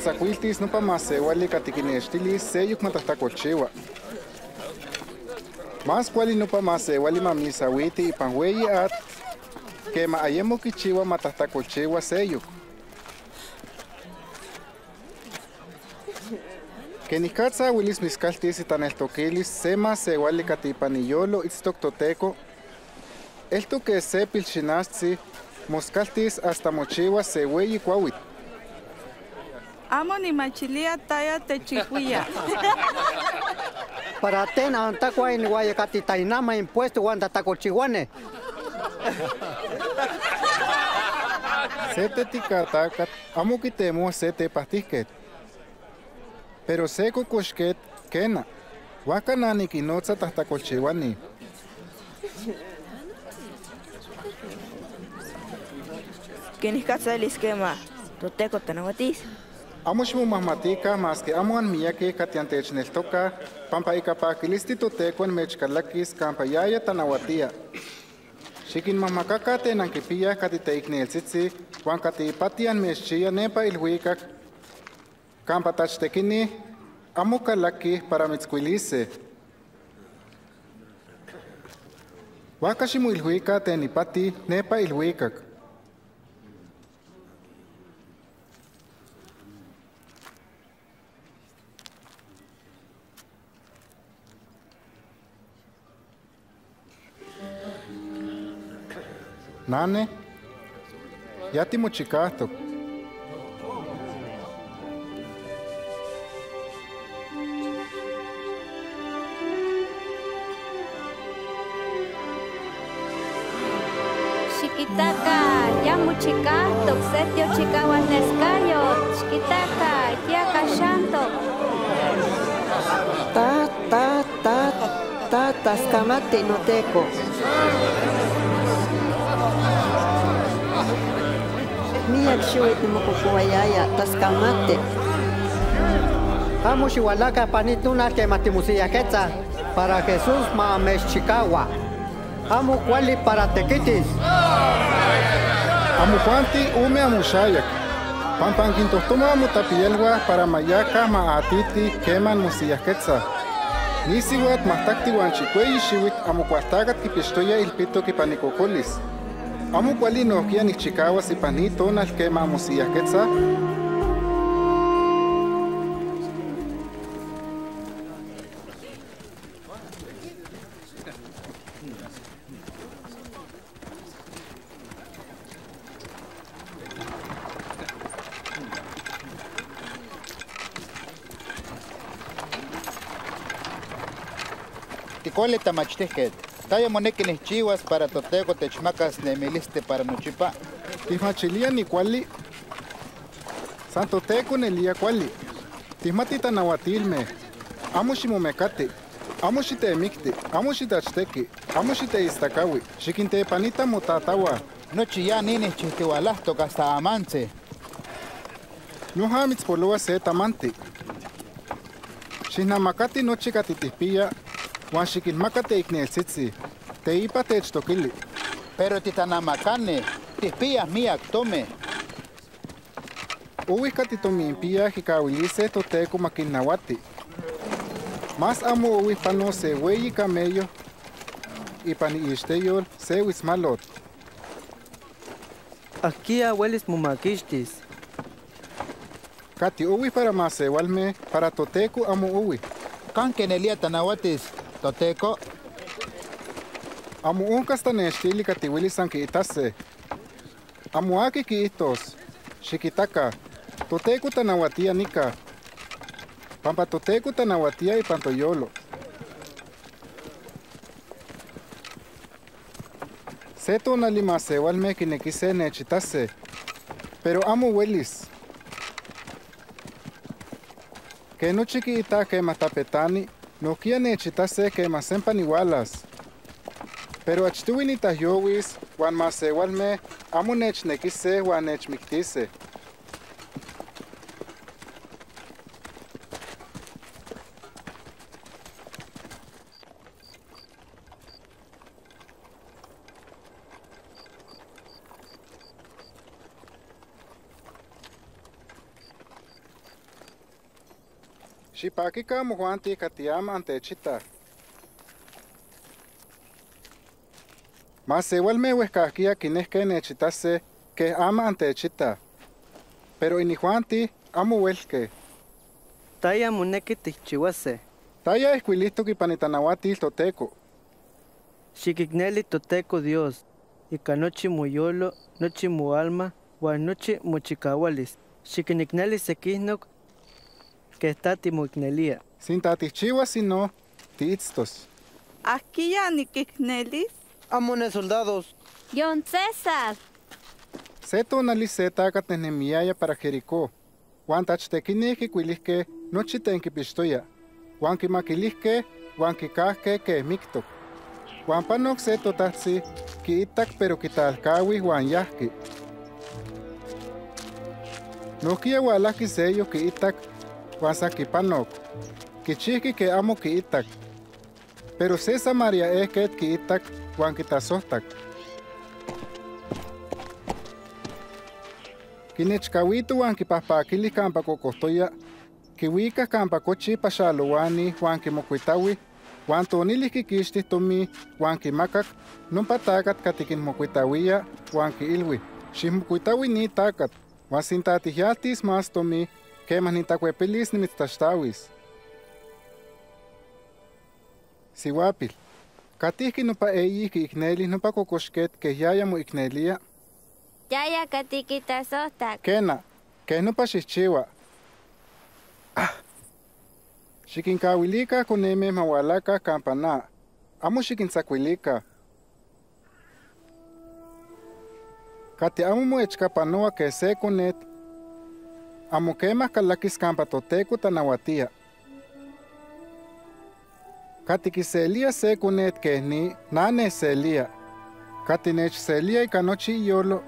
Sacuiltis no pamaseo alicatiquinestilis seyuk matastacolchiwa. Más cuali no pamaseo alimamisawiti y panhueyi at quema ayemo kichiwa matastacolchiwa seyuk. Kenikatsa willis miscaltis y taneltoquilis sema seo alicatipaniyolo itztoctoteco. Esto que se pilchinasti moscaltis hasta mochiwa seweyi cuawit. Amo ni machilia taya te chihuilla. Para Atena, antaco en Guayacati, Tainama, impuesto, guanda taco chihuane. Sete ticatacat, amo quitemos sete pastisquet. Pero seco cosquet, quena. Guacanani, quinotza, taco chihuani. ¿Quién es casa del esquema? Toteco, tanaguatis. Amos mumatica más que amo en miyake catiantech neltoca, pampa y capaquilistito teco en mechcalakis, campayaya tanawatia. Chiquin mamacacate tenanquipilla catiteik nelsitsi, guancati patian mechia nepa il huicac, campatach tequini, amo calaki para mezcuilice. Guacashimu il huica tenipati nepa il huicac. Nane, ya te mochicato. Chiquitaca, ya mochicato, setio chicahuanescayo, chiquitaca, ya cachando. Tascamate no teco. Mía chuet mococuayaya, tascamate. Vamos igualaca panituna que matimusillaqueta para Jesús Mames Chicagua. Amo cuali para tequitis. Amo cuanti ume amusayak. Pampan quintostoma amo tapielgua para mayaca maatiti queman musillaqueta. Nisiwat mastacti guanchicuey y chihuit amo cuastagat que pistoya el pito que panicocolis. Amo cuali no quia ni Chicago si panito en el que mamosilla quetza. Ticole tamachtiquet. Tayamonek en Chivas para Totego Techmacas Nemiliste para Nuchipa. Tismachilia ni cuali. Santo Teco Nelia cuali. Tismatita nahuatilme. Amushimo mecate. Amushite micte. Amushita azteque. Amushite istacawi. Chiquinte panita motatawa. Nochi ya nines chistiwalasto hasta amance. No hamitz poloa se tamante. Chisnamakati no chicatitipilla. Juan Chiquilmacate Ignelsitsi, te iba te estoquili. Pero titanamacane, tispías mía, tome. Uwiscatitomimpia, jicawilice, toteco maquinahuati. Más amo uwispano se huey y camello, y paniisteyol se huismalot. Aquí abuelis mumaquistis. Cati uwi para más se walme, para toteco amo uwi. Canque nelia tanahuatis. Toteco. Amu un castanestili catiwili sanquitase. Amu aquí quitos. Chiquitaca. Toteco tanahuatía nica. Pampa toteco tanahuatía y pantoyolo. Seto nalimase walme kinequise nechitase. Pero amu huelis. Que no chiquita que matapetani. No quieren echitase que más empan igualas. Pero achtuinitas yowis, Juan más igual me, amunech nequise, Juan ech mictise. Chipakika muguanti katiam ante chita. Mas igual me huescaquia quienes que nechitase que ama ante chita. Pero inijuanti amo huelque. Taya muneki tichiwase. Taya esquilisto que panitanahuati toteco. Chiquigneli toteco Dios. Y canochi muyolo, nochi mu alma, guanochi muchicahualis. Chiquinigneli sequisnoc. Que está timocnelia. Sin tatichivas, sino titstos. Aquí ya ni quignelis. Amones soldados. John César. Seto analizeta catenemiaya para Jericó. Juan tachtequinique quilisque, noche tenquipistoya. Juan quimaquilisque, Juan quicasque que micto. Juan panoxeto tatsi, quiitac pero quitalcawi, Juan yasqui. No quia gualaski sello quiitac. Guasaquipanoc, quichiqui que amo quiitac, pero César María es que quiitac, guanquitazostac. Quinechcahuito guanquipaspaquili campaco costoya, quihuica campaco chipa xaluani, guanquimocuitawi, guantonili quiquistis tomi, guanquimacac, non patacat catiquinmocuitawia, guanquiilwi, xismocuitawi ni tacat, guasintatigiatis más tomi. Que más ni tacuepelis ni mitastawis. Si guapil, Katis no pa eyi que ignelis no pa cocosquet que yaya mu ignelia. Yaya katiquita sosta. Kena, que no pa chichiwa. Ah. Chiquincawilica con eme mawalaka campana. Amo chiquinzacuilica. Kati amo mu echcapanoa que se conet. Amo que más calakis campa toteco tanahuatía. Katikiselia se cunet que ni nane selia. Katinech selia y canochi yolo.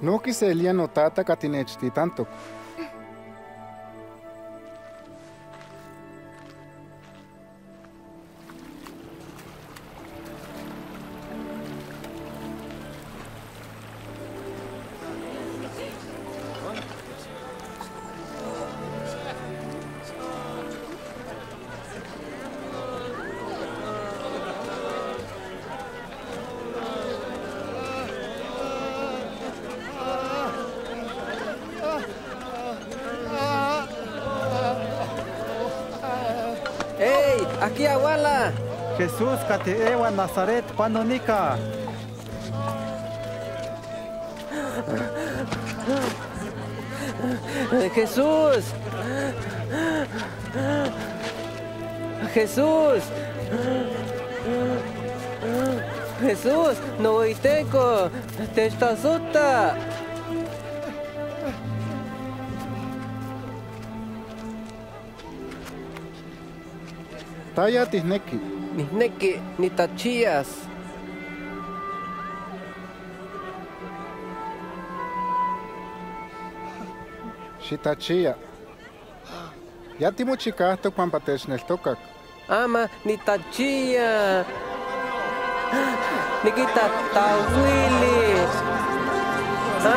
No quiselia notata katinech ti tanto. Aquí abuela. Jesús Cateewa Nazaret Panonica. Jesús. Jesús. Jesús, no voiteco, te está sota. Taya tisneki. Nisneki, ni tachías. Xitachía. Ya te mochicaste cuando te esneltocac. Ama, ni tachía. Nikita Tawili.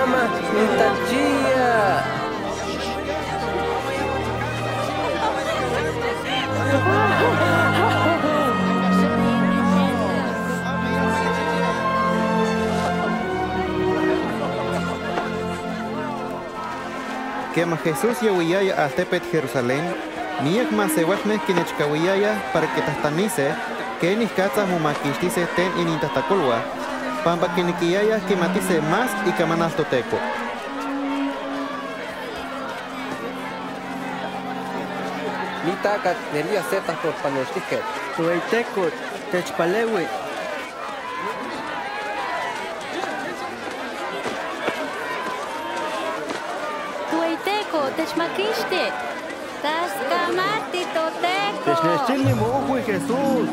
Ama, ni tachía. Quema Jesús Yahuillaya a Tepet Jerusalén, Niak Masewatnes Kinechkahuillaya para que tastanice, que niscatza mumaquistice ten inintatacolua, pampa Kinequiyaya que matice más y camanaltoteco. Nitacat nería setas por panostique, sueiteco, techpalewi. Techmaquiste, tascamati toteco. Technechilni mohui Jesús.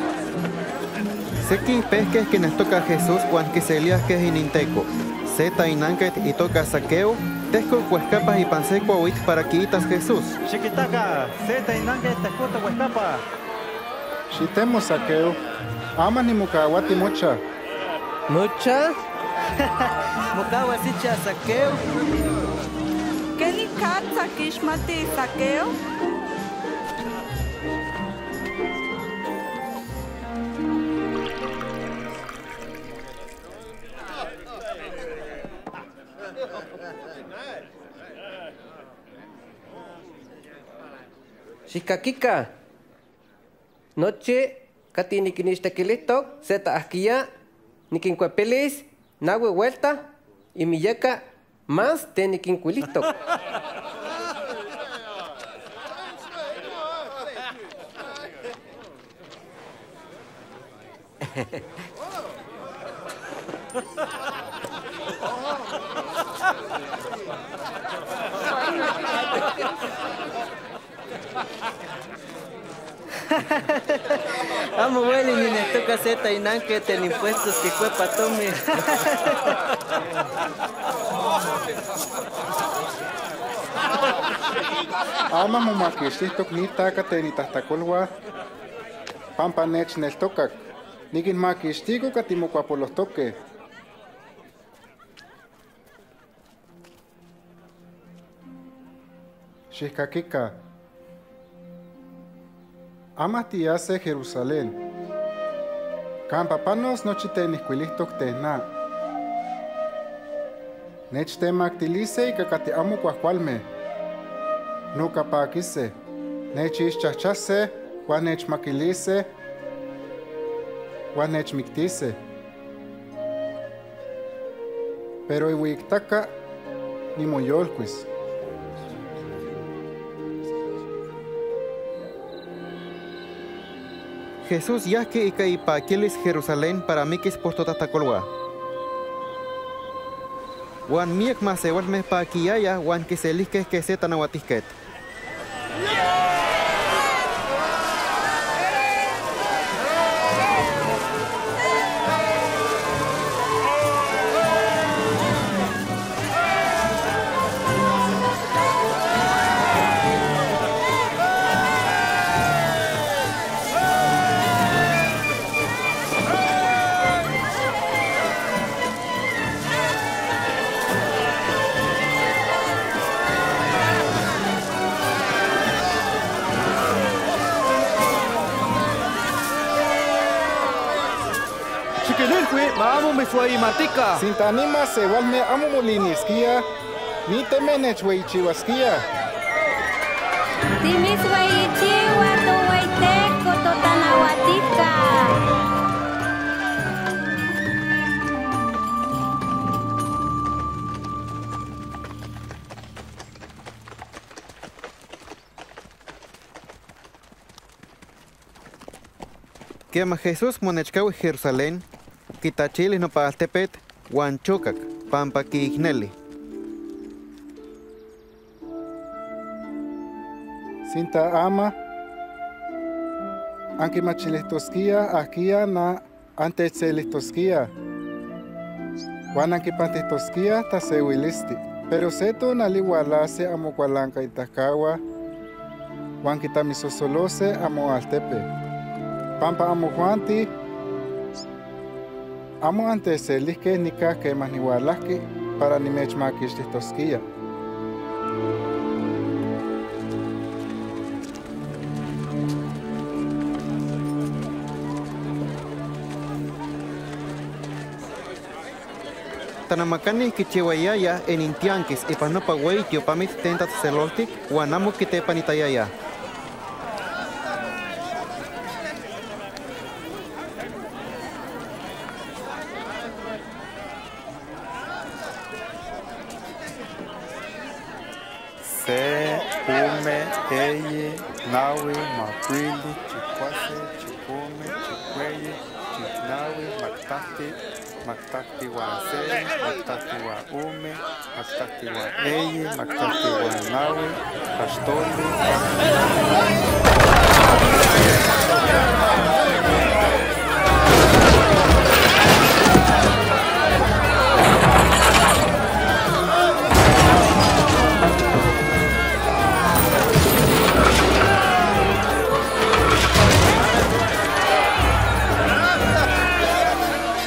Sekin pesques que nos toca Jesús cuan que se lias que es ininteco. Zeta inanket y toca saqueo, tesco huescapas y panseco huit para quitas Jesús. Chiquitaca, zeta inanket tescota huescapa. Chitemos saqueo, ama ni mucahuati mocha. ¿Mocha? Mucahuasicha saqueo. ¿Qué ni cata que es mate saqueo? Chicaquica. Noche, Cati ni quinista quilitok, zeta asquilla, ni quincuapelis, nahue vuelta, y millaca. Más tiene que inculito. Amo bueno y ni toca zeta y nanque ten impuestos que cuepa tome. Ama mumaquisistok ni tacate ni tastacolwa. Pampa nech nel tocac. Niquin maquistigo catimocuapolos toque. Xiscaquica. Amatiase Jerusalén. Campapanos nochiteniscuilistok tehna. Nechtemactilice y cacatiamo cuacualme. No capaquise. Nechischachase, guanechmaquilice, guanechmictice. Pero ihuictaca ni moyolquis. Jesús yasque y caipaquilis Jerusalén para miquis postotatacolua. Juan miek masewalmes paquiaya, Juan que se lisques que se tanahuatisquet. Matica. Sin tanima se walme amo molinisquia, ni temenech weichiwasquia. Timis weichiwa tu weiteco totanahuatica. Quema Jesús monechcawi Jerusalén, quitachili no paaltepet, huan chocac, pampa quigneli. Sinta ama, anki machilistosquia, aquia na antechelistosquia. Juan anki pantistosquia, tasewilisti. Pero seto naliwalase amo cualanca itacagua, Juan kitamisosolose amo altepe. Pampa amo Juanti, amo antecelisque nica que maniwalasque para ni mechmaquististosquia. Tanamacani kichiwayaya en intianquis y panopaway tiopamit tentat celoltic, guanamo kitepanitayaya. Se, pume, eye, nawi, macuili, chicuase, chicume, chicueye, chicnawi, mactati. Mactati wa se, mactati wa ume, mactati wa eye, mactati wa nawe, pastori.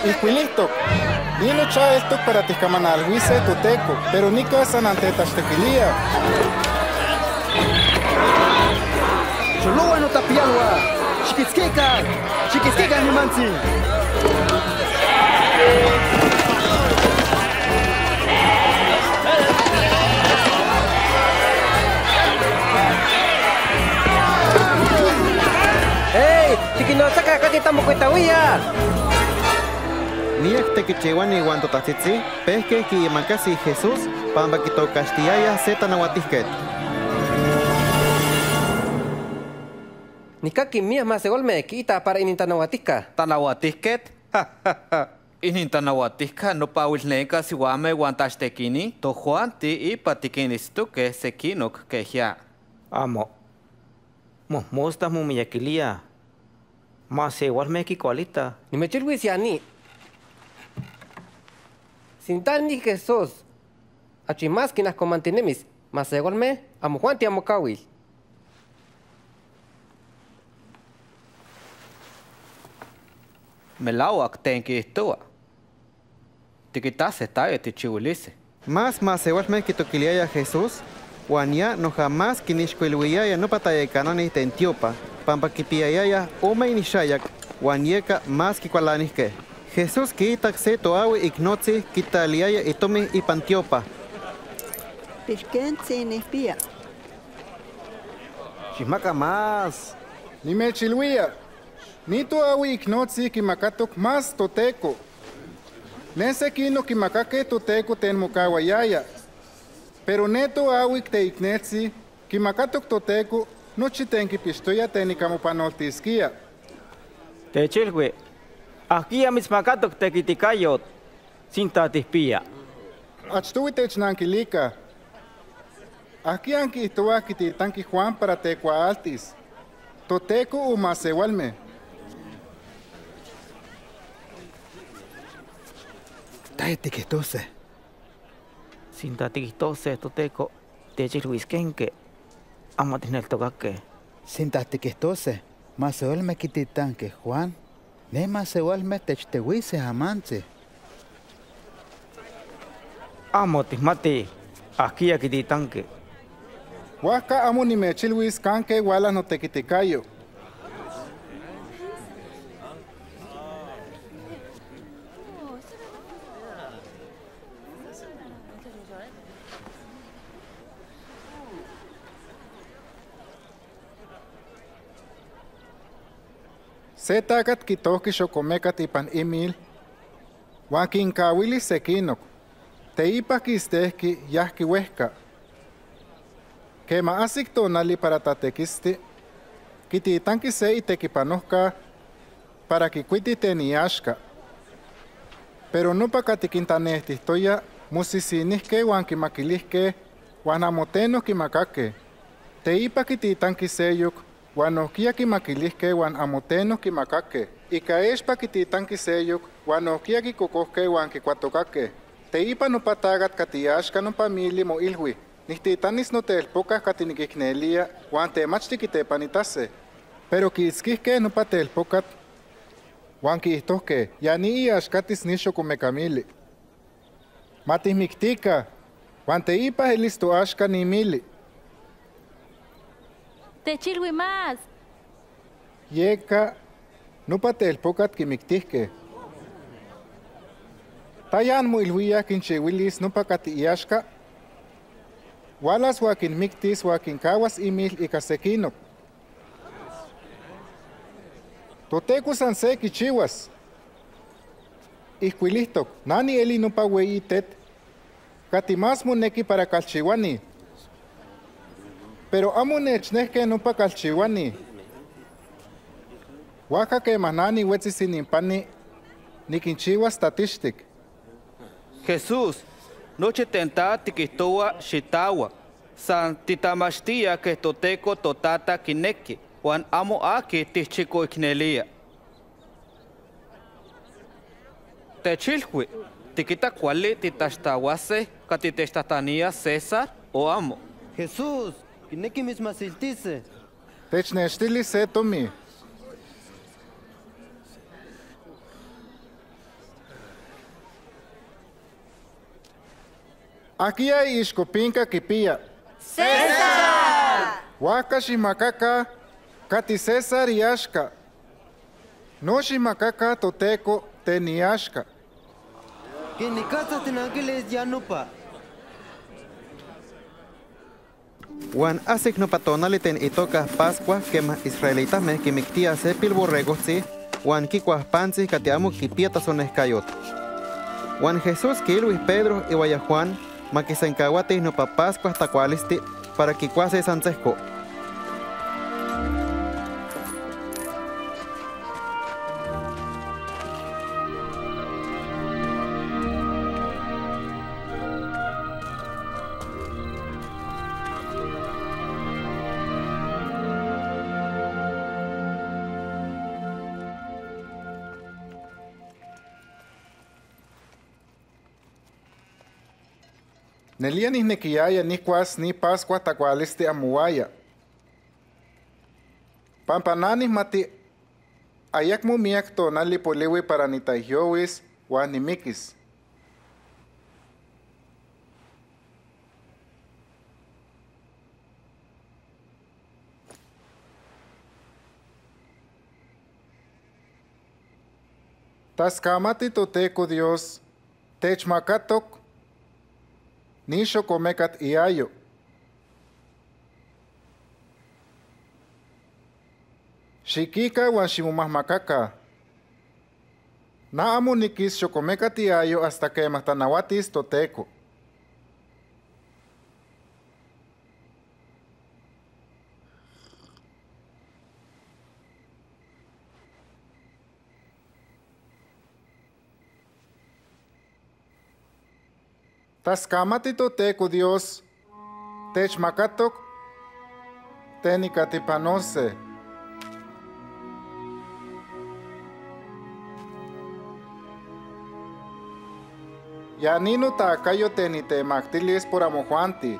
Iquilito, vino cha esto para ti camanal, huise tu teco, pero ni casa nantetas tequilía. Choloa no tapialua, chiquisqueca ni manzin. ¡Ey! ¡Tiquinotaca, acá te estamos cuenta huya! Niak tekichiwan iwan totatzitzi, pejkej kiyemakasi Jesús, pampa kitokaxtiaya se tanahuatijket. Nikaki mias más de olmec, ita para inintanahuatijka. ¿Tanahuatijket? Inintanahuatijka no pahuilneka siwame guantaxtekini, tojuanti ipa tikinistuke sekinok kejia. Amo. Mosmostas mumiyakilia. Más de olmec ikualita. Nimechilhuisiani. Sin tal ni Jesús, achimas que nas comantinemis, mas igualme, amo Juan te amo Kawil. Melawak tenki estua. Tiquitase tae te chivulice. Más igualme que toquiliaya Jesús, Juania no jamás que nishkuiluiaya no pataya canonis de Antiopa, pampa kipiayaya oma inishayak, Juanieca más que kualanisque. Jesús que itaxe toawi ignotzi, kitaliaya itomi y pantiopa. Pishkentzi nispia. Shimaka más. Ni mechilwia. Ni toawi ignotzi kimakatok más toteco. Nese kino kimakake toteco ten mukawayaya. Pero neto awi te ignetzi, kimakatok toteco, no chitenki pistoya tenikamopanotiskia. Techilwe. Aquí a mis macatos te quiticayot, sin tatispía. Achtuvitech nankilika. Aquí anki toa kititanki Juan para tecualtis. Toteco o masewalme. Taetiquitose. Sin tatiquitose, toteco, techilhuisquenque. Amatinel tocaque. Sin tatiquitose, masewalme kititanki Juan. Nema se vuelve techtehuise amante. Amo tismati, aquí a kititanque. Huasca amo ni mechilhuis canque, guala no te quiticayo. Setakat kitoki xokomekat ipan imil, huakin kawili sekinok, te ipa kistehki yahki wehka. Kema asik tonali para tatekisti, kititanki se itekipanohka, para que cuidite ni ashka. Pero no para que te estoy ya musicinis que guan que maquilis que guanamoteno que macaque. Te ipa que titan que seyuk, guanoquia que maquilis que guanamoteno que macaque. Y caes pa que titan que seyuk, guanoquia que cocos que guan que cuatocaque. Te ipa no patagat catiashka no pamilimo ilhui. Nistitanis no te el pocas catiniquisnelia, guante machtiquite panitase. Pero quisquisque no pate el pocat. Juanqui istoque, ya ni ashkatis nisho con mecamili. Matis mictica, guante ipa el listo ashka ni mili. Te chirwi más. Yeca, no pate el pocat que mictisque. Tayan muilhuia quinchewilis no pacati ashka. Walas wakin mictis wakin kawas y mil y casequino. Toteco sanse kichiwas. Isquilistoc, nani eli no pawei tet. Katimas muneki para calchiwani. Pero amunechneske no pa calchiwani. Waka que manani wetzin impani. Nikinchiwas tatistik. Jesús, noche tenta tikistoa shitawa. San titamashtia que toteco totata kineki. Juan amo aquí tichico iknelia. Techilhui, tiquita cuali titastahuase, catitestatanía César o amo. Jesús, ineki misma siltice. Technestilice tomi. Aquí hay iscopinca que pilla. ¡César! Huacas y macaca. Cati César y ashka. No si macaca toteco teni ashka. Que ni casa ten ángeles ya no pa. Juan asik no patona le ten y toca pascua que más israelitas me que mictía se pilborregos si. Juan kikuas pansi catiamo kipieta son escayot. Juan Jesús que Luis Pedro y Guayajuan ma que se encaguate no pa pascua hasta cualisti para kikuase sancesco. Nelia ni nequiaya ni cuas ni pascua tacualiste amuaya. Pampananis mati ayak mumiak tonali poliwi para nitahiowis wanimikis. Taskamati toteco Dios, techmakatok. Nisho comecat iayo. Shikika wan shimumas macaca. Naamu nikis shocomecat iayo hasta que matanawatis toteco. Tascamatito teco Dios, techmacato, tenicatipanose. Yanino tacayo tenite mactilis por amojuanti.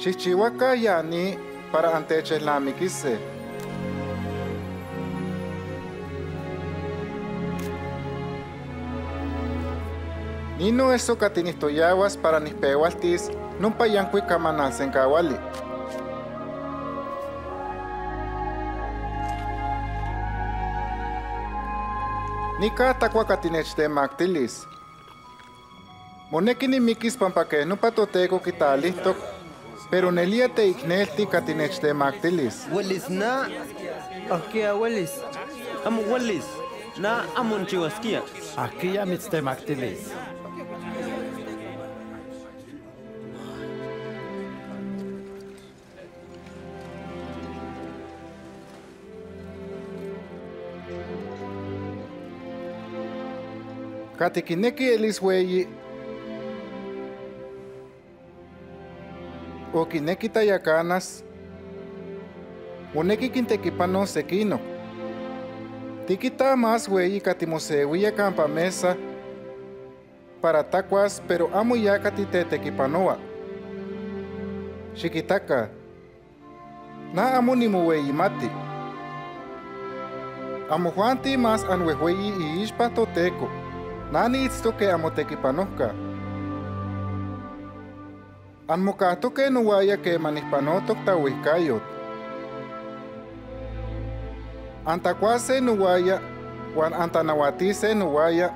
Chichihuaca yani para anteches la miquise. Nino eso catinistoyaguas para nispegualtis, no payanqui camanas en caguali. Nica taqua catinechte mactilis. Moneki ni miquis pampaque no patoteco quita listo, pero nelia te ignelti catinechte mactilis. Huelis na, aquí a huelis, amo huelis, na amon chihuasquia. Aquí a mitzte mactilis. Katikinekilis weyi. Okinekitayakanas. Onekikintekipanos sekino. Tikitamas weyi katimosewiya kampa mesa. Para tacuas, pero amo ya katitetekipanoa. Shikitaka. Na amo ni muweyi mati. Amo Juanti más anwehueyi y ispatoteco. Nani itzto que amo tequipanoca. Anmocato que no vaya que manispanoto tahuicayot. Antacuase no vaya, Juan Antanahuatice no vaya.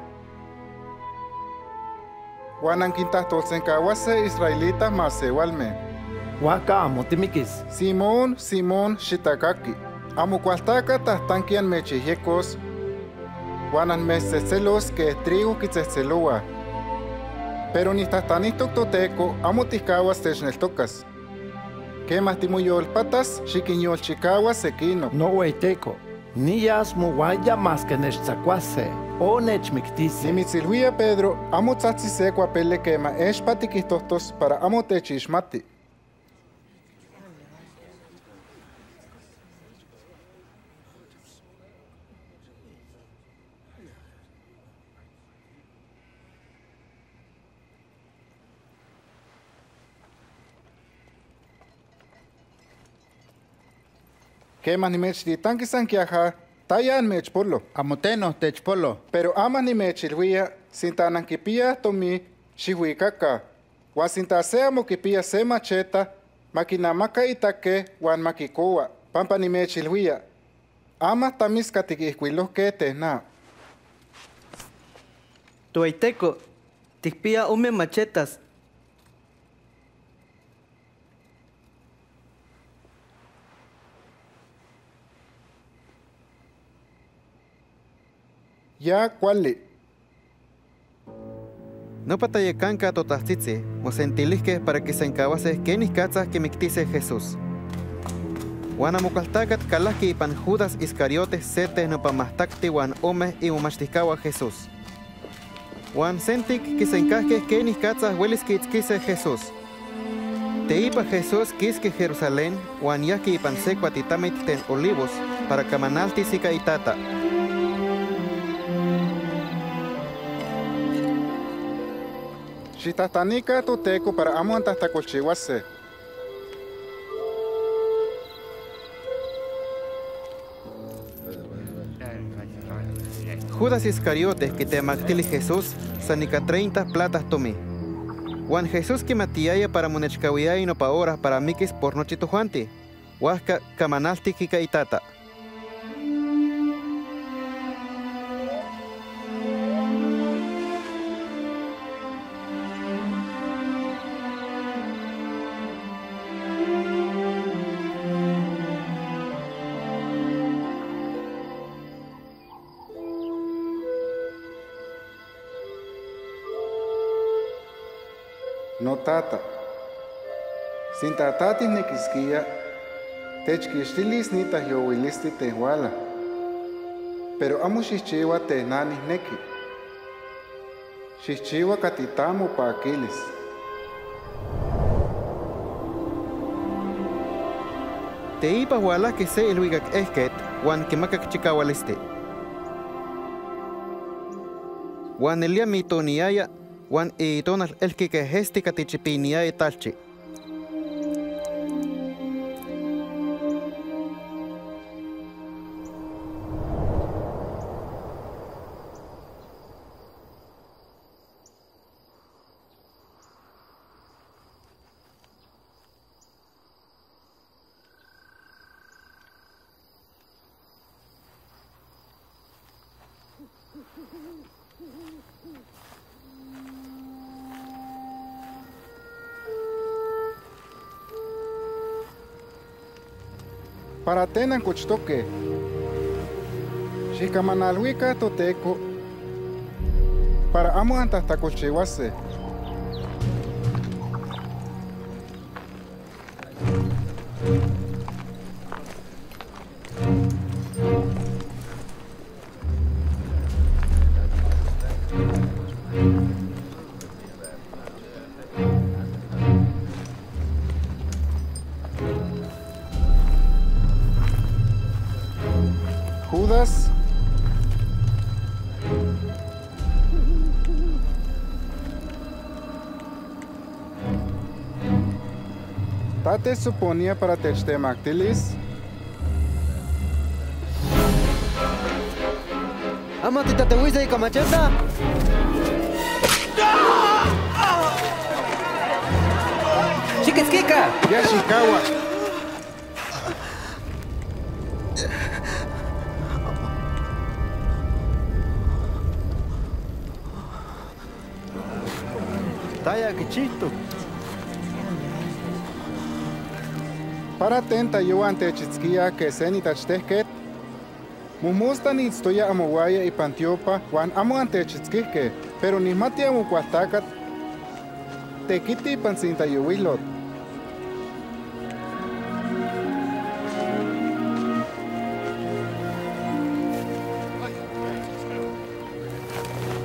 Juan Anquintas Tolsencahuase israelita más igualme. Huaca amo timiquis. Simón, shitakaki. Amo cualtaca tastanquian mechijecos. Juanan mesecelos que trigo quitzeloa. Pero ni tastanito toteco, amo tiscahuas techneltocas. Que más timuyol patas, chiquiñol chicahuas sequino. No hueiteco. Ni yasmo guaya más que nechzacuase. O nechmictice. Ni mitziluía Pedro, amo tzatziseco a pele quema espatiquistostos para amo techismati. Que manimech di tanque sanquiaja, tayan mech polo. Amoteno tech polo. Pero amanimech ilhuia, sintananquipia tomi, shihuicaca. Guasintasea moquipia se macheta, maquinamaca itaque, guan maquicoa, pampanimech ilhuia. Ama tamis catiquisquilo que tena. Tuaiteco, tispia ume machetas. Ya cuali. No patayecanca totastitzi, o sentilisque para que se encabases que ni cazas que mictice Jesús. Guanamucaltacat calaski y pan Judas Iscariotes setes no pamastacti guan homes y umastiscawa Jesús. Guan sentic que se encasques que ni cazas huelis que itzquise Jesús. Te iba Jesús quisque Jerusalén, guan yaqui y pan seco atitamit ten olivos para camanaltis y caitata. Chitatanica toteco para amo antastacochihuase. Judas Iscariotes que te amactili Jesús, sanica 30 platas tomí. Juan Jesús que matiaya para monechcahuía y no pa horas para miquis por noche tujuanti. Huasca camanalti jica y tata. No tata. Sin tatatis nequisquilla, techquistilis ni tayohuilisti tehuala. Pero amo xichiwa tehnanis neki. Xichiwa catitamo pa aquiles. Te iba huala que se eluigac esquet, guan quemacac chicahualisti. Guan elia mitoniaya. Juan y Donald el que gesti catichipinia y talchi. Para tenan cochtoque. Xicamanalhuica toteco. Para amo antastacochihuase. Judas. Tate suponía para Textemactilis. Amate Tatehuiza y Camacheta. ¡Chiquesquica! ¡Yashikawa! ¡Taya, qué chito! Para tenta yo ante Chitzquia que se ni tachtehket. Mumustan istoya amoguaya y pantiopa, Juan amo ante Chitzquihke, pero ni mati amo cuatacat. Tequiti pancinta yo wilot.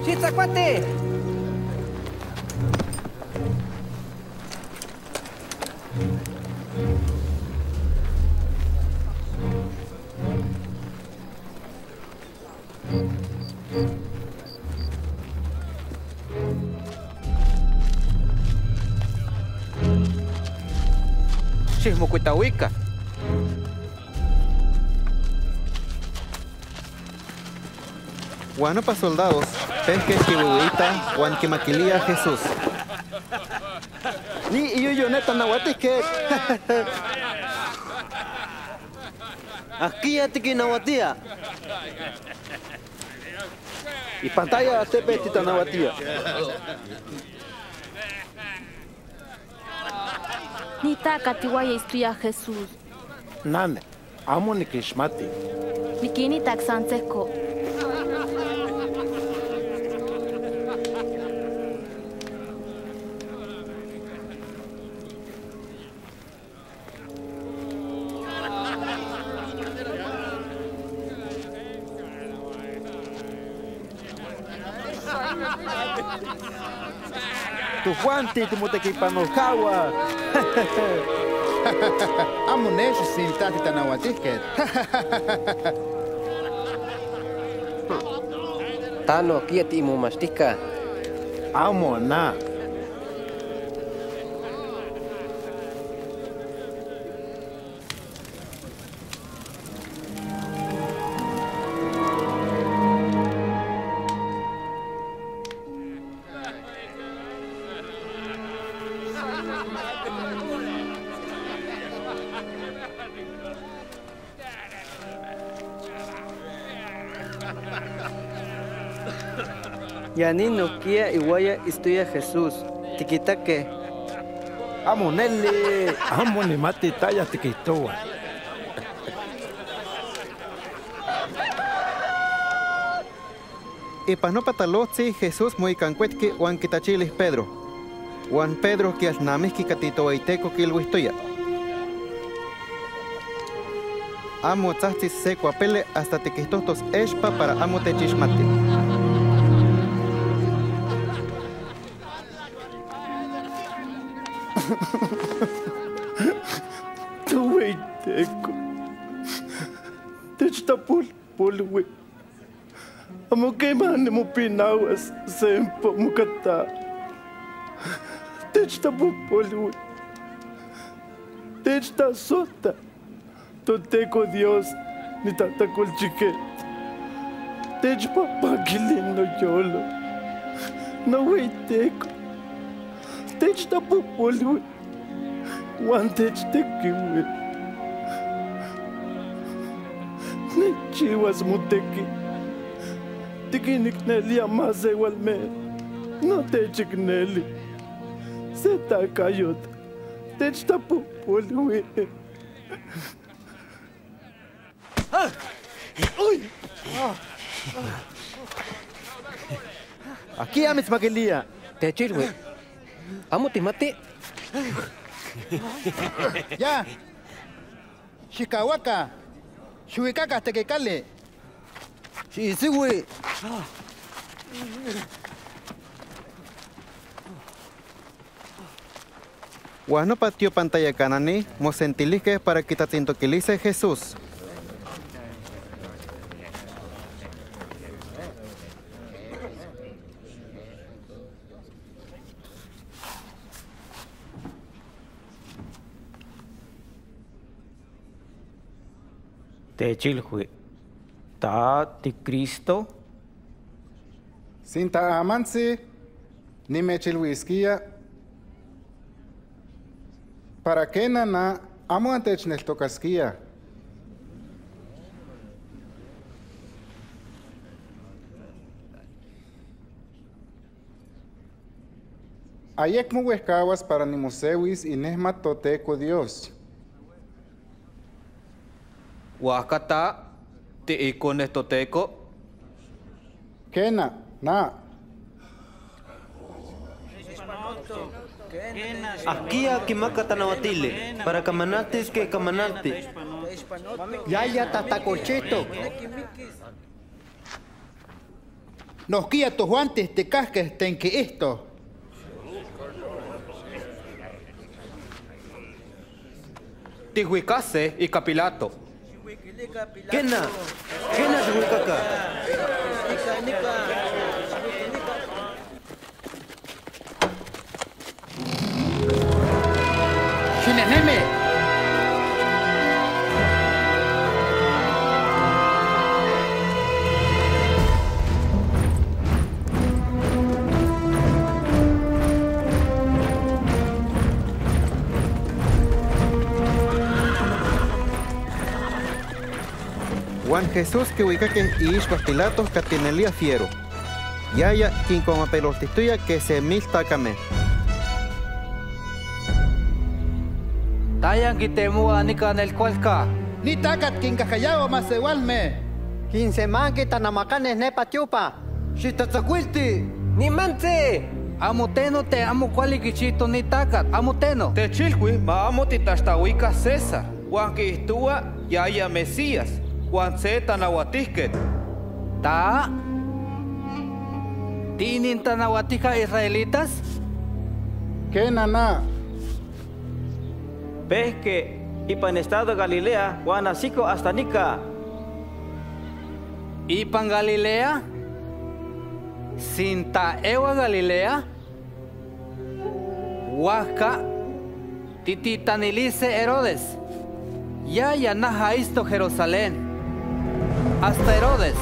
¡Chitzacuate! Chismocuitahuica. Guano para soldados, pesque chibuita, guan que maquilía Jesús. Ni y yo neta nahuatique. Aquí ya te nahuatía. Y pantalla te petita nahuatía. Ni taca tiwaya estuya Jesús. Nane, amo ni kishmati. Bikini taxanteco. Tu guante, tu motequipano kawa. Amunejo sin tati tanahuatisket. Tano, kieti mumastika. Amo na. Yanin no kia iguaya estudia Jesús. Tiquita que. Amonele. Amo ni mate talla tiquitoa. Y para no patalotzi, Jesús muy cancuetki, Juan Quitachilis Pedro. Juan Pedro que asnamis kikatito aiteco kilwistoya. Amo tzatis seco apele hasta tiquistotos espa para amo techismate. Tuve teco. Te está polvo. Amo que mande mo pinawas sempre mukata. Te está polvo. Te está sota. To teco Dios ni tanta colchiquet. Te papá que lindo yolo. No voy teco. Tech da popolwe, one tech te kiwe. Ne chiwas muteki, teki nikneli amase walme, no tech kneli. Seta kayot, tech da popolwe. Ah, uy. Aquí ames magelia, techirwe. Amo te mate. Ya. Chicahuaca. Chuicaca hasta que cale. Sí, güey. Guano patio pantalla cananí, mosentilisque para quitar tinto que lice Jesús. Techilhui. Tati Cristo. Sinta amansi. Ni mechilhuisquia. Para qué nana amo antech neltocasquia. Ayek muhuescawas para ni musewis y nesma toteco Dios. Huacata, te icones toteco. Kena, na. Aquí a Kimacatanabatile, para camanates que camanate. Ya tatacocheto. Nos guía tus guantes, te casques, ten que esto. Tihuicase y Capilato. Kena, Kena Tihuicaca. Chineneme. Juan Jesús que ubica que Ishbas Pilatos que tiene fiero. Yaya quien como pelotistuya que se mil tacame. Tayan que temu anica el cualca. Ni tacat quien cajallao más igualme. Quien se manque tan amacanes nepa chupa. Chitazacuilti. Ni mante. Amoteno te amo cual y quichito ni tacat. Amoteno. Te chilqui, ma amo titastahuica César. Juan que estúa Yaya Mesías. Juan se tanahuatisque. Ta. ¿Tienen tanahuatisca israelitas? ¿Qué naná? Ves que Ipan Estado Galilea, Juan Asico hasta Nica. ¿Ipan Galilea? Sinta Ewa Galilea. Huasca. Tititanilice Herodes. Ya Yanaja Isto Jerusalén. Hasta Herodes.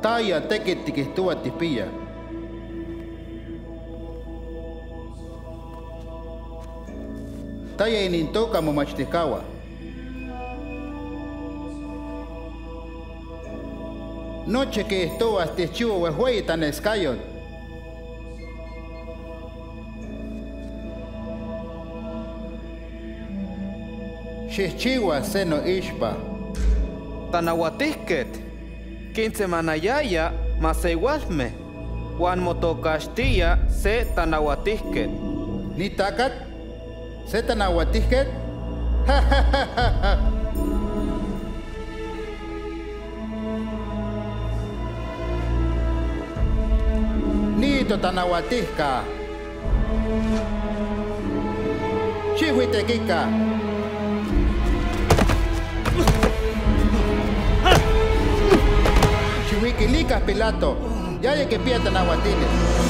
Taya tequete que estuvo a tipilla. Taya inintoca momachticawa. Noche que estuvo hasta chivo huehuey tan escayot. Chichiwa seno ishpa. Tanahuatisket. 15 manayaya, maseiguasme. Juan motocastilla, se tanahuatisquet. ¿Ni tacat? ¿Se tanahuatisquet? ¡Ja, ja, ja, ja! ¡Nito tanahuatisca! ¡Chihuitequica! Wikilicas Pilato, ya hay que piensan aguatines.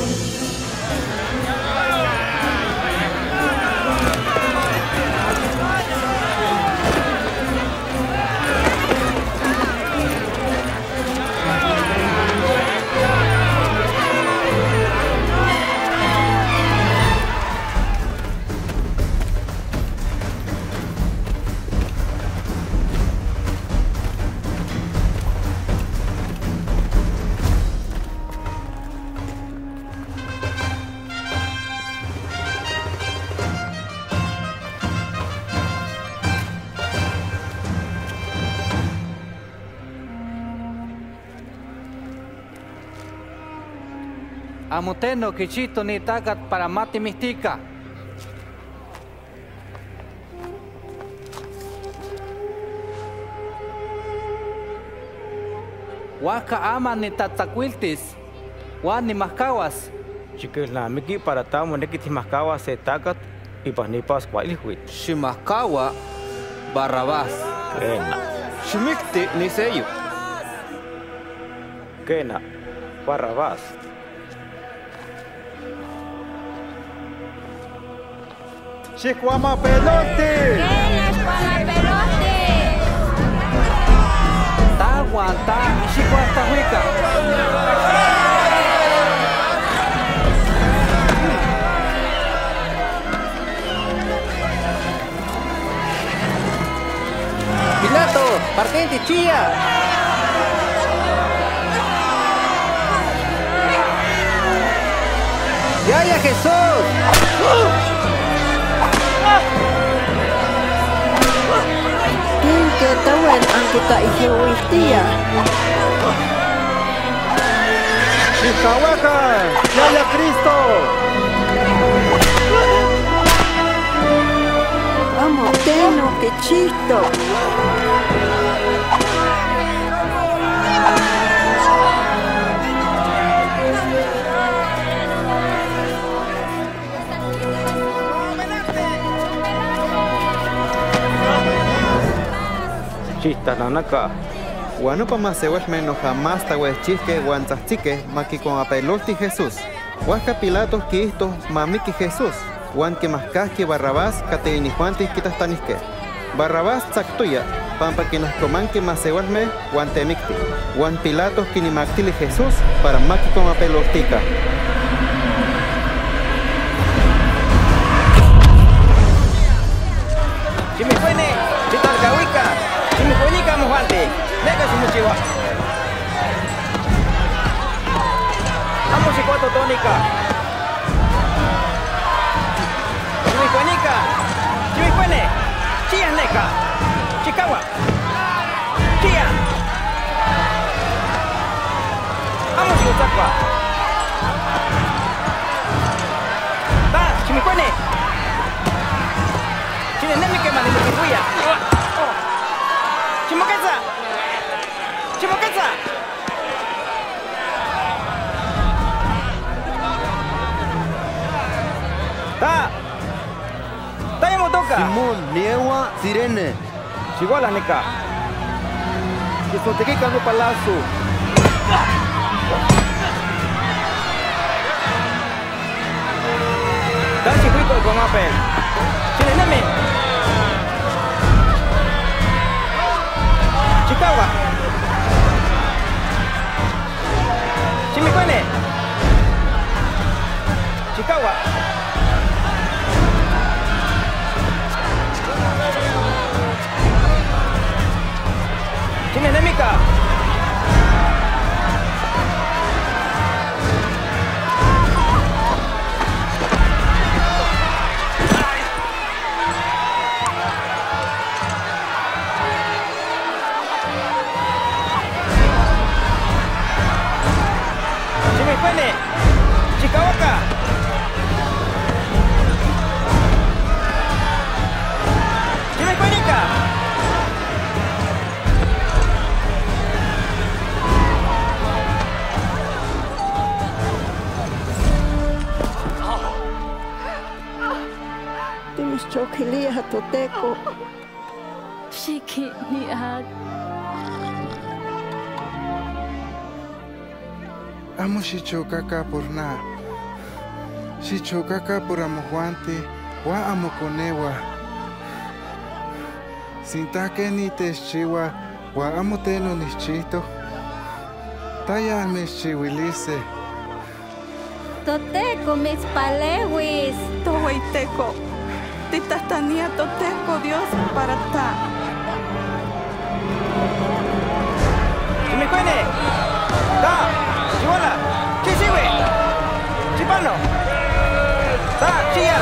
Amoteno quichito ni tacat para mate mistica. Huaca ama ni tatacuiltis, huan ni mascawas, Chiquilnamiki para tamo nequitimascawa se tacat y pasnipas cualihuit. Shimascawa Barrabás. Kena. Shimikti ni sello. Kena Barrabás. Chicuama pelote. Chicuama pelote. Tahuantá Chicuatahuica. Pilato, partente, chía. ¡Ya, ya, Jesús! ¡Tin que está bueno, aunque está y que hoy tía! ¡Chicahuaca! ¡Ya, ya, Cristo! ¡Vamos, Teno, qué chisto! Chista, nanaka. Guanupa más se menos jamás tahuechisque, guanzastique, maqui con apelosti Jesús. Huasca Pilatos, quistos, mamiki Jesús. Juan que mascasque Barrabás, Caterini Juan Tisquitastanisque. Barrabás Zactuya, Pampa que nos coman que maceguasme, Juan Temicti. Juan Pilatos que ni mactile Jesús, para maqui con apelostica. Si me suene, si talcahuica, si me coñica, mojante, venga si me chiva. Vamos y cuatro tónica. Juanica, Chivicuene, Chia Neca, Chicawa, Chia. Vamos, Chihuahua. Va, Chivicuene. Chiveneme que más de Chihuahua. Chimoqueza, Chimoqueza. Va. Simón, Niegua, Sirene. Chihuahua, Neca. Chisotequica, no palazo. Da chihuito con apel. Chileneme. Chicawa. Chimicuene. Chicawa. Chimenemica. Chimecuene. Chicahuaca. Chimecuenica. Choquilía toteco. Chiqui ni ad. Amo si chocaca por na. Si chocaca por amo guante, wa amo conewa. Sin taque ni teschiwa, wa amo teno ni chito. Taya me chiwilice. Toteco mis palewis. Toiteco. Titastanía toteco Dios para ta. Chimecuene, da, chihuala, chisiwe, chipano, da, chía,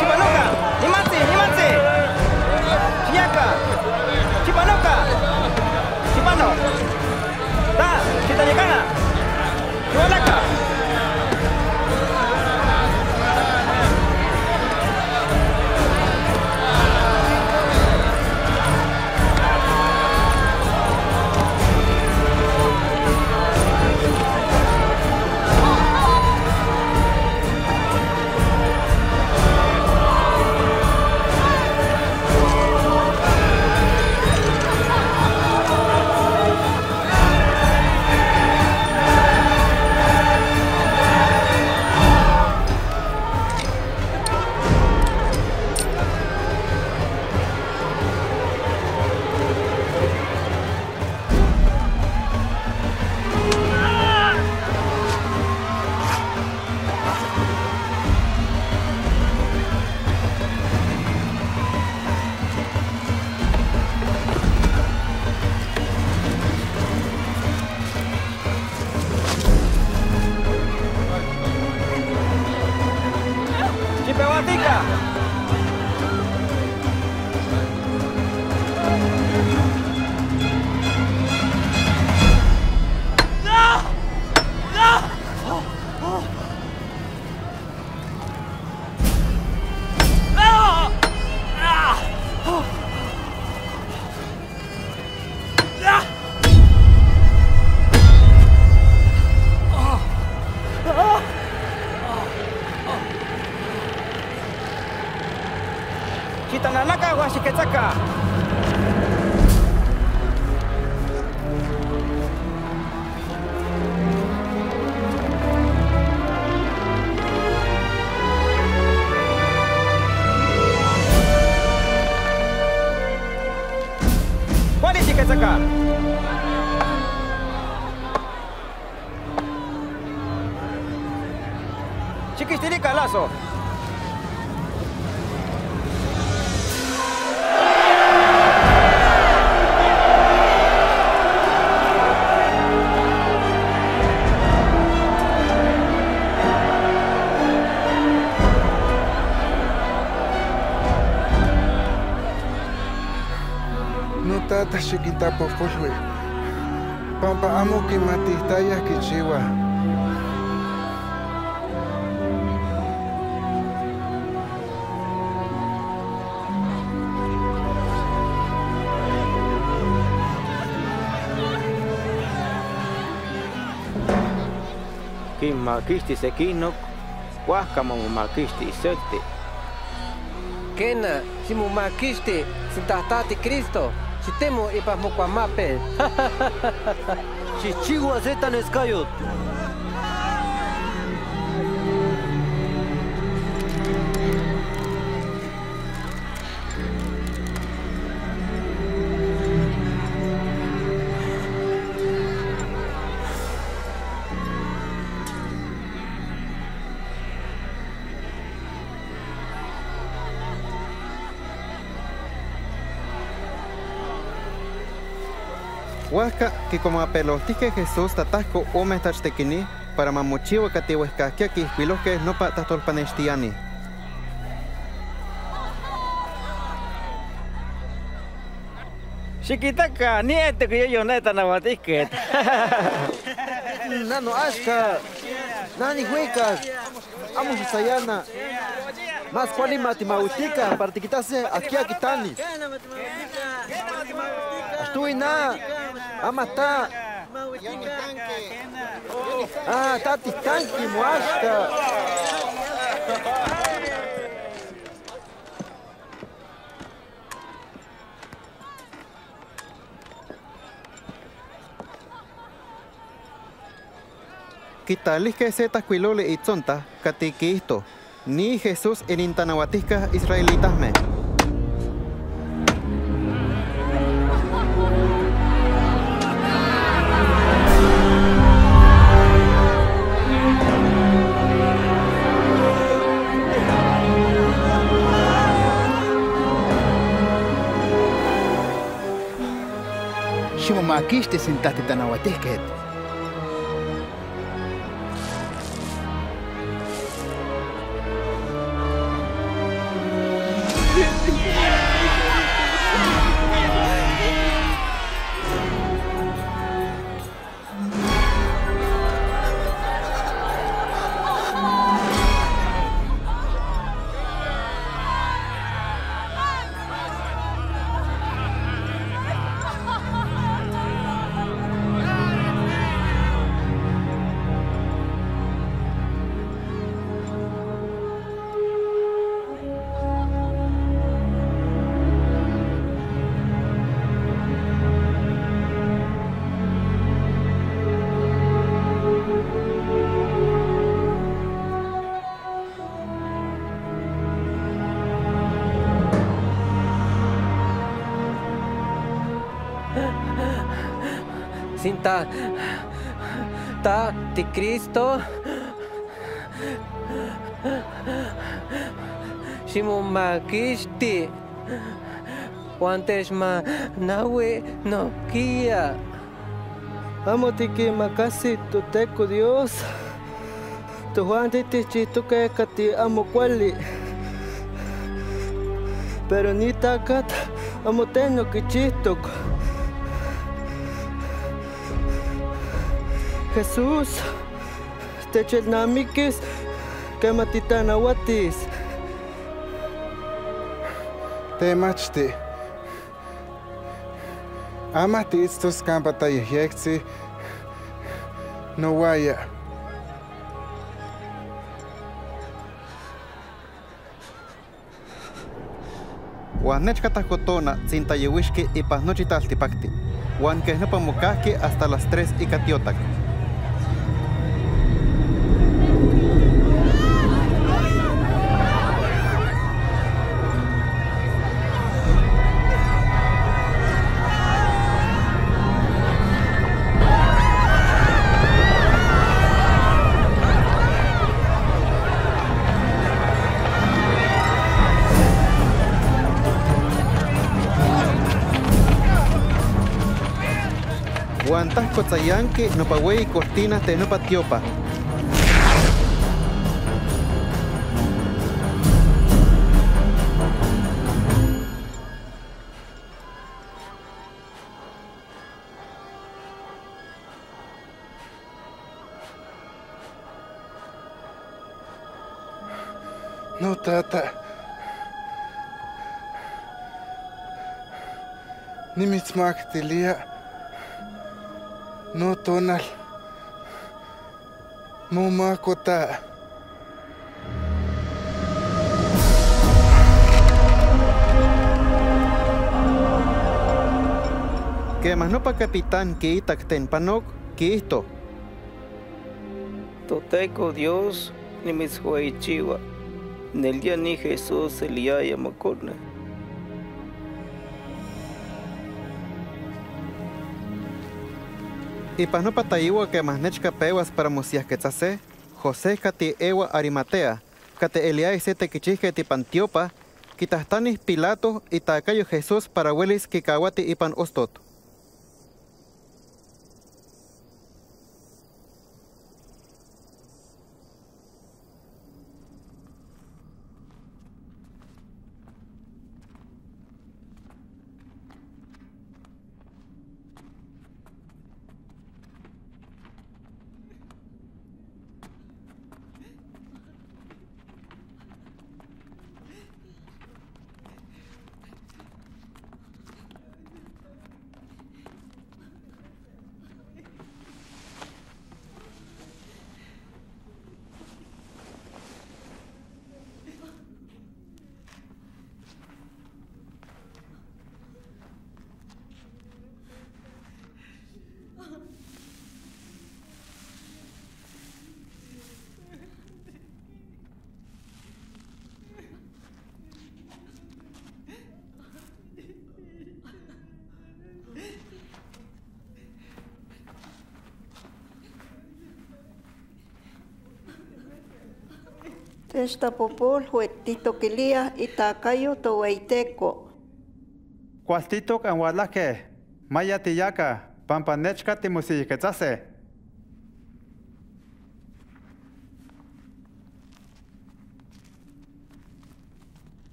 chipanoca, nimatse, nimatse, chiaca, chipanoca, chipano, da, chitayacana, chihualaca. pica. Tananaka washiketaka. ¿Cuál es shiketaka? Chiquistirika lazo. Tata chiquitapo fue pampa amo que matistaya que chiva que maquistis equino cuascamo maquistis sete kena si mu maquiste sentastati Cristo. Chitemo y pasmo cuamape. Chichigo azetan escayot. Huasca que como apelotique Jesús tatasco o metastequini para mamuchivo catihuesca que aquí que no patas tolpanestiani. Chiquitaca, niete que yo neta nabatisque. Nano asca, nani huecas, amos sayana. Más cual y matimautica, para tiquitase aquí a quitani. Astuina. Ama está. Ah, está tistanque, muasca. Quitalis que setas cuilole y tzonta, catiquisto, ni Jesús en intanahuatiscas israelitas me. Aquí te sentaste tan aguatisquet. Sinta ta de Cristo Shimumakisti Wanteshma Nawe no kia amo ti que makasi tu teco Dios tu Juan de te chitu que amo cuali pero ni takata amoteno kichitok. Jesús, techelnamikis, kematitanahuatis. Te machti. Amati estos campatayejexi, no guaya. Huanechcatacotona, cintayehuishki y paznochitaltipacti. Huanquejnopamocasqui hasta las 3 y catiotac. Huantasco tzayanque, nopahue y cortinas de nopatiopa. No, tata. Ni mitzmactilia. No tonal, no macota. Que más no pa capitán que itacten panoc que esto. Toteco Dios ni mis huaychiva, nel día ni Jesús el yaya macorna. Y para no pataiwa que más nechka pewas para mosias que tase, José cati ewa arimatea, cate eliá y sete quichisque tipantiopa, quitastanis Pilato y tacayo Jesús para huelis kikawati y pan ostot. Esta popol huetito quilia y tacayo toweiteco. Cuastito canhualaque, maya tillaca, pampanechca timusiquetase.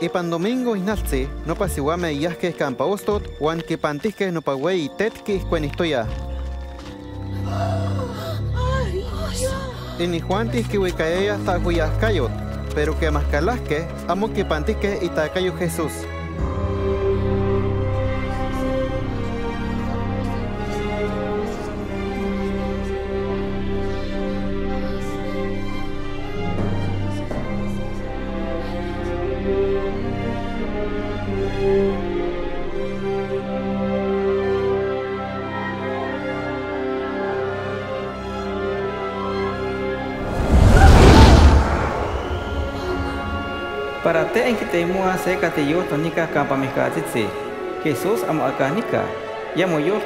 Y pan domingo iznaltzi, no pasiwame yasque escampa ostot, huan que pantisque no pagüey y tetki escuenistoya. Y ni juantis que huicaella hasta huyascayot, pero que mascalasque, amo que pantisque y tacayo Jesús. Para te en que te mua seca te yo tonica campa mi Jesús amo acá nica, llamo yo,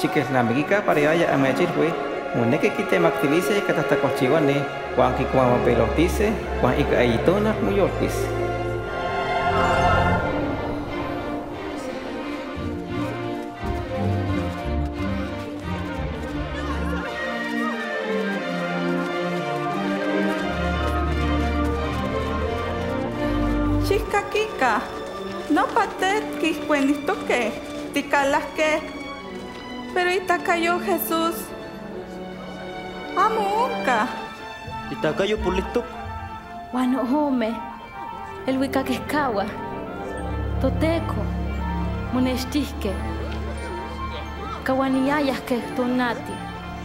Xikislamikika pariyaya amechilwi, muneki kitemaktilice katatacochiwane, Juan kikuamapelotice, Juan ikaitona muyolpis. Kika, no pate kisquenito que, ticalas que, pero itacayo Jesús, amo unca. Itacayo pulito. Bueno, home, el huicaquescawa, toteco, monestisque, kawaniayas que tonati,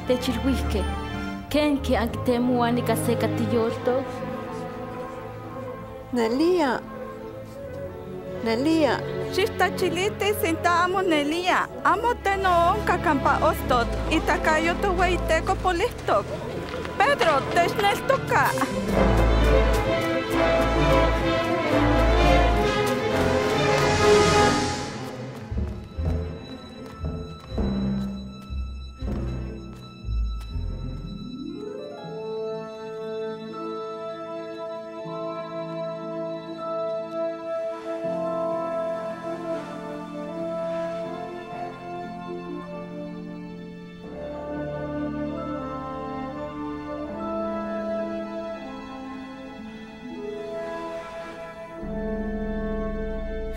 techilhuisque, kenke actemu anicaseca tillorto. Nelia. Nelia. Chista chilite sinta amo Nelia. Amo teno onca campa ostot. Itakayo tu weiteco polistoc. Pedro, tesnestoca.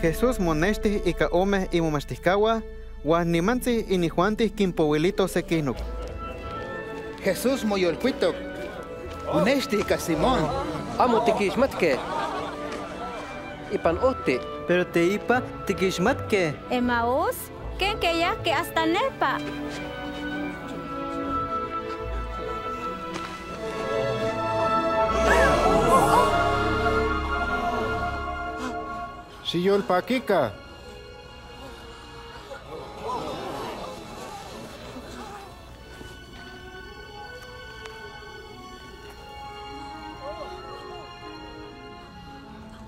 Jesús monesti y kaome y mumastiscawa, guasnimansi y nijuantis quimpohuilito sequinuk. Jesús moyolcuitoc, monesti y casimón, amo tiquismatque. Y pan ote, pero te ipa tiquismatque. Emaús, quien que ya que hasta nepa. Si yo el paquica.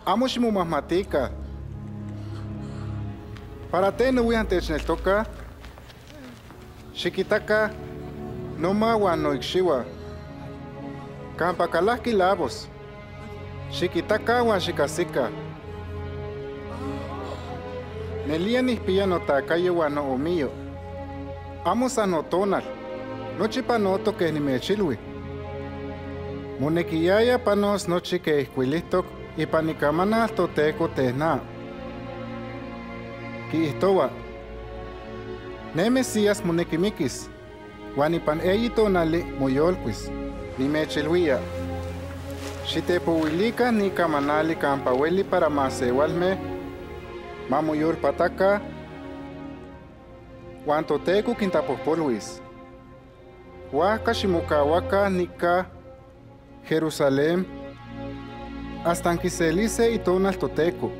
Amos más matica. Para te no voy antes en el toca. Chiquitaca, no mawa no ixiwa. Campacalaski labos. Chiquitaca wa chicasica. Nelia ni pillano tacayo guano o mío. Amos a no tonar. No chipanoto que ni me chilwi. Monequillaya panos no chique escuilistoc y panicamana toteco tesna. Quistoba. Ne mesías monequimikis. Guanipan eyi tonale moyolquis. Ni me chilwia. Chitepuilica ni camanali campahueli para más igualme. Mamo yor pataka, cuanto teco quintapopoluis. Huaca shimukawaka nika, Jerusalén, hasta anquiselice y tonal toteco.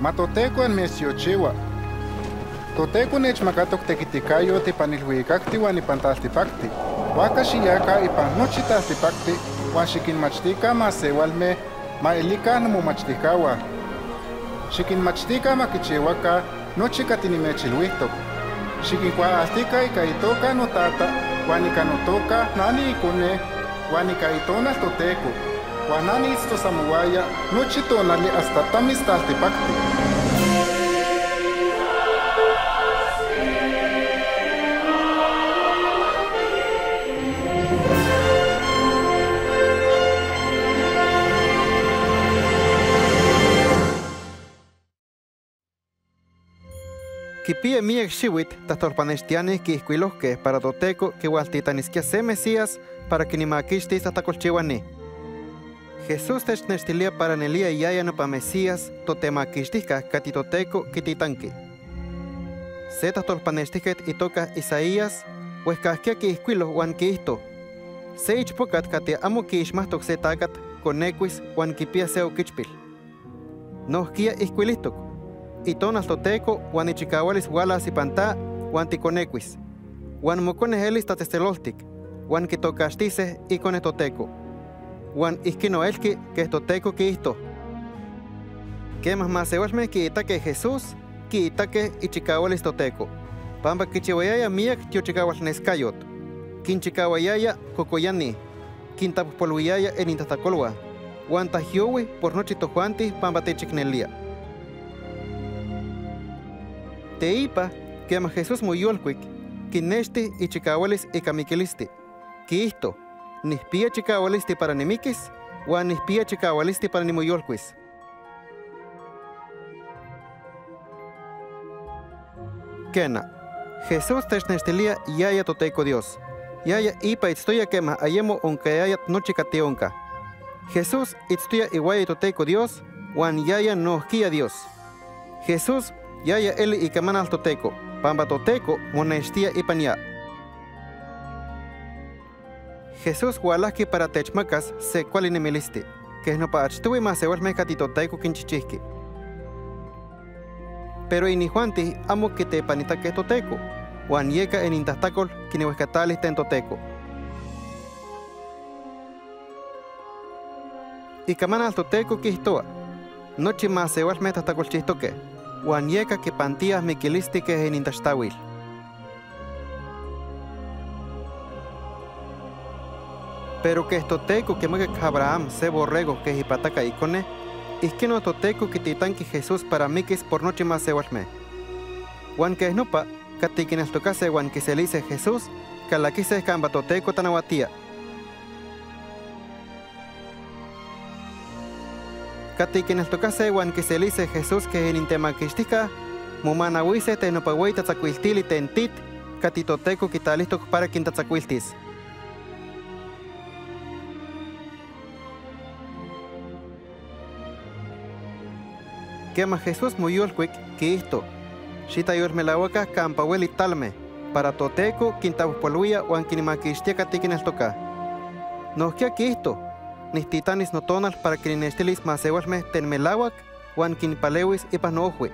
Matoteco en Mesiochiwa. Toteco nech makatok tekitikayo te panilhuikakti wan ipantaltipakti. Wakashiyaka ipannochitaltipakti, wan xikinmachtika masewalme, maelikan momachtikawa. Xikinmachtika makichiwaka, nochikatinimechiluihtok. Xikinkuaaltika ikaitoka notata, wan ikanotoka nani ikone, wan ikaitonal toteco. Juanani esto samuaya, noche tonale hasta tamistaltipacti. Kipie mi exhiwit, tastorpanestianes que escuilosque para toteco que hualtitanisquia se mesías para que ni maquistis hasta colchiwani. Jesús technestilia para Nelia y Ayano pa Mesías, totemaquistica, catitoteco, quititanque. Setas tolpanesticet y toca Isaías, pues casque que escuilo Juan Cristo. Se ichpocat cate amo que ismahtoc se tacat con equis Juan Kipia se oquichpil. Nos guía escuilistoc. Y tonas toteco Juan Ichicahualis Walas y Pantá Juan Ticonequis. Juan Moconehelis tatesteloltic. Juan Kitocastice y con estoteco. Juan Isquinoelki que estoteco que isto. Que más se me quita que Jesús, quita que Ichicahualis toteco. Pamba kichiwayaya miak tiochicahualnescayot. Kinchicahuayaya cocoyani. Quintapoluyaya en intatacolua. Juan Tajiowi por noche tojuanti pamba techicnelia. Teipa que más Jesús muyolquic. Quinesti Ichicahualis y camiquilisti. Quisto, nispia Chicahualisti para nimiquis, Juan nispia Chicahualisti para nimoyolquis. Kena, Jesús technestilia yaya toteco Dios. Yaya ipa itstoya quema ayemo onkayayat nochicationca. Jesús itstoya iguaya toteco Dios, Juan yaya nojquia Dios. Jesús yaya eli y camanal toteco, pamba toteco monestía y pania. Jesús hualaski para techmacas se cualinemiliste, que es no para achtuvi más se huelmeca titotaico quinchichisque. Pero inijuanti amo que te panita que toteco, Juan yeca en intastacol, quinehuescatalista en toteco. Y camana al toteco quistoa, noche más se huelmeca tastacol chistoque, Juan yeca que pantías miquiliste que es en intastawil. Pero que estoteco que mueve Abraham se borrego que hipataca y cone, es que no toteco que titanque Jesús para mí que es por noche más se guasme. Juan que es nopa, catiquen estocase Juan que se le dice Jesús, que la quise escamba toteco tanahuatía. Catiquen estocase Juan que se le dice Jesús que en intemaquistica, mumanahuise te nopahuey tatzacuistil y tentit, catitoteco que talistoc para quien tatzacuistis. Quema Jesús muyolquic que isto, xita yormelahuaca campahuel y talme, para toteco quintahuspoluya o anquinimaquixtiaca tiquineltoca. Nosquia que isto, nis titanis notonal para quininestilis masehuasme tenmelahuac o anquinipaleuis y pasnohue.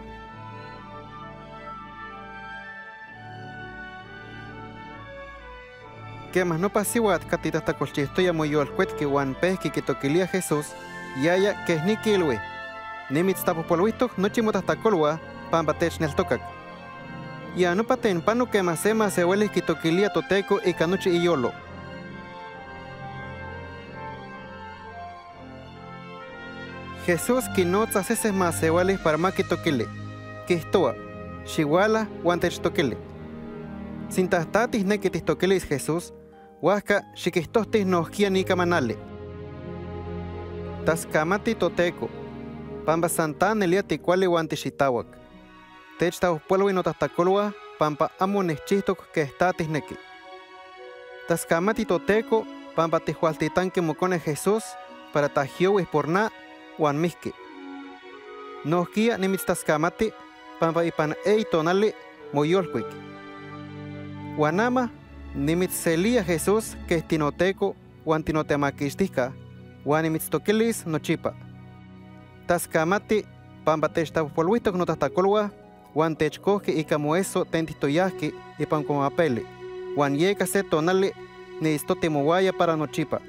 Quema no pasihuat catitastacolchistoya muyolquic que huan pesqui quitoquilia Jesús, yaya que es niquilui. Nimitz tapopoluistoc noche motastacolua, pamba techneltocac. Y anopaten pano que masema se hueles quitoquilia toteco y canuche y yolo. Jesús quinotza ceses más se hueles para más quitoquile, quistoa, xihuala, guantechtoquile. Sintastatis nequitistoquilis Jesús, huasca, xiquistostis nojquia ni camanale. Tascamati toteco. Pampa Santán elia ticuali guantichitahuac. Techtaus pueblo y notastacolua, pampa amonestistoc que está tisneque. Tascamati toteco, pampa tijualtitán que mocone Jesús, para tajiois porná, guan misque. Nos guía nimitz tascamati, pampa ipan ei tonali, moyolquic. Guanama, nimitz celia Jesús que estinoteco, guantinotemaquistica, guanimitz toquilis nochipa. Tascamati, pamba textapoluistoc notastacolua, guan techcoque y camueso tentistoyasque y pancomapele, guan yeca se tonale niistotimuaya para nochipa.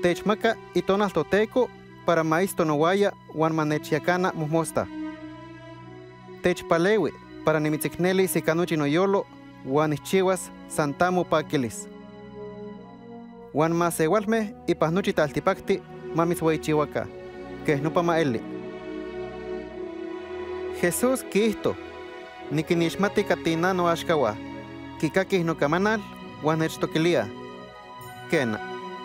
Techmaca y tonastoteco para maíz tonoguaya, guan manechiacana musmosta. Techpalewi para nimitzicneli y canuchinoyolo, guan ischivas santamu paquilis. Guan masegualme y pasnuchitaltipacti mamishuaychihuaca. Que es no para maeli. Jesús Cristo, ni que nishmati katina no ashkawa, kikakis no kamanal, guanech toquilia. Kena,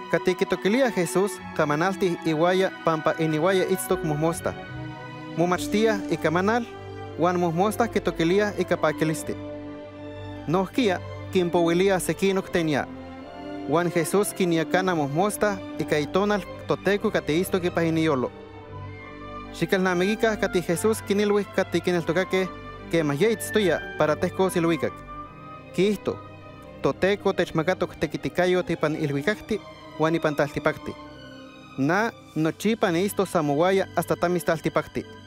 katikitoquilia Jesús, kamanalti iguaya pampa iniwaya itztok musmosta. Mumachtia y kamanal, guan musmosta que toquilia y kapaquilisti. Nojkia, kimpowilia sekinoctenia. Guan Jesús kiniakana musmosta y kaitonal toteco kateísto que pajiniolo. Xicalnamigica cati Jesús quiniluis cati quineltocaque que más ya itztuya para tesco siluicac. Quisto, toteco techmacatoc tequiticayo tipan ilhuicacti, huanipan taltipacti. Na nochipan isto samuguaya hasta tamis taltipacti.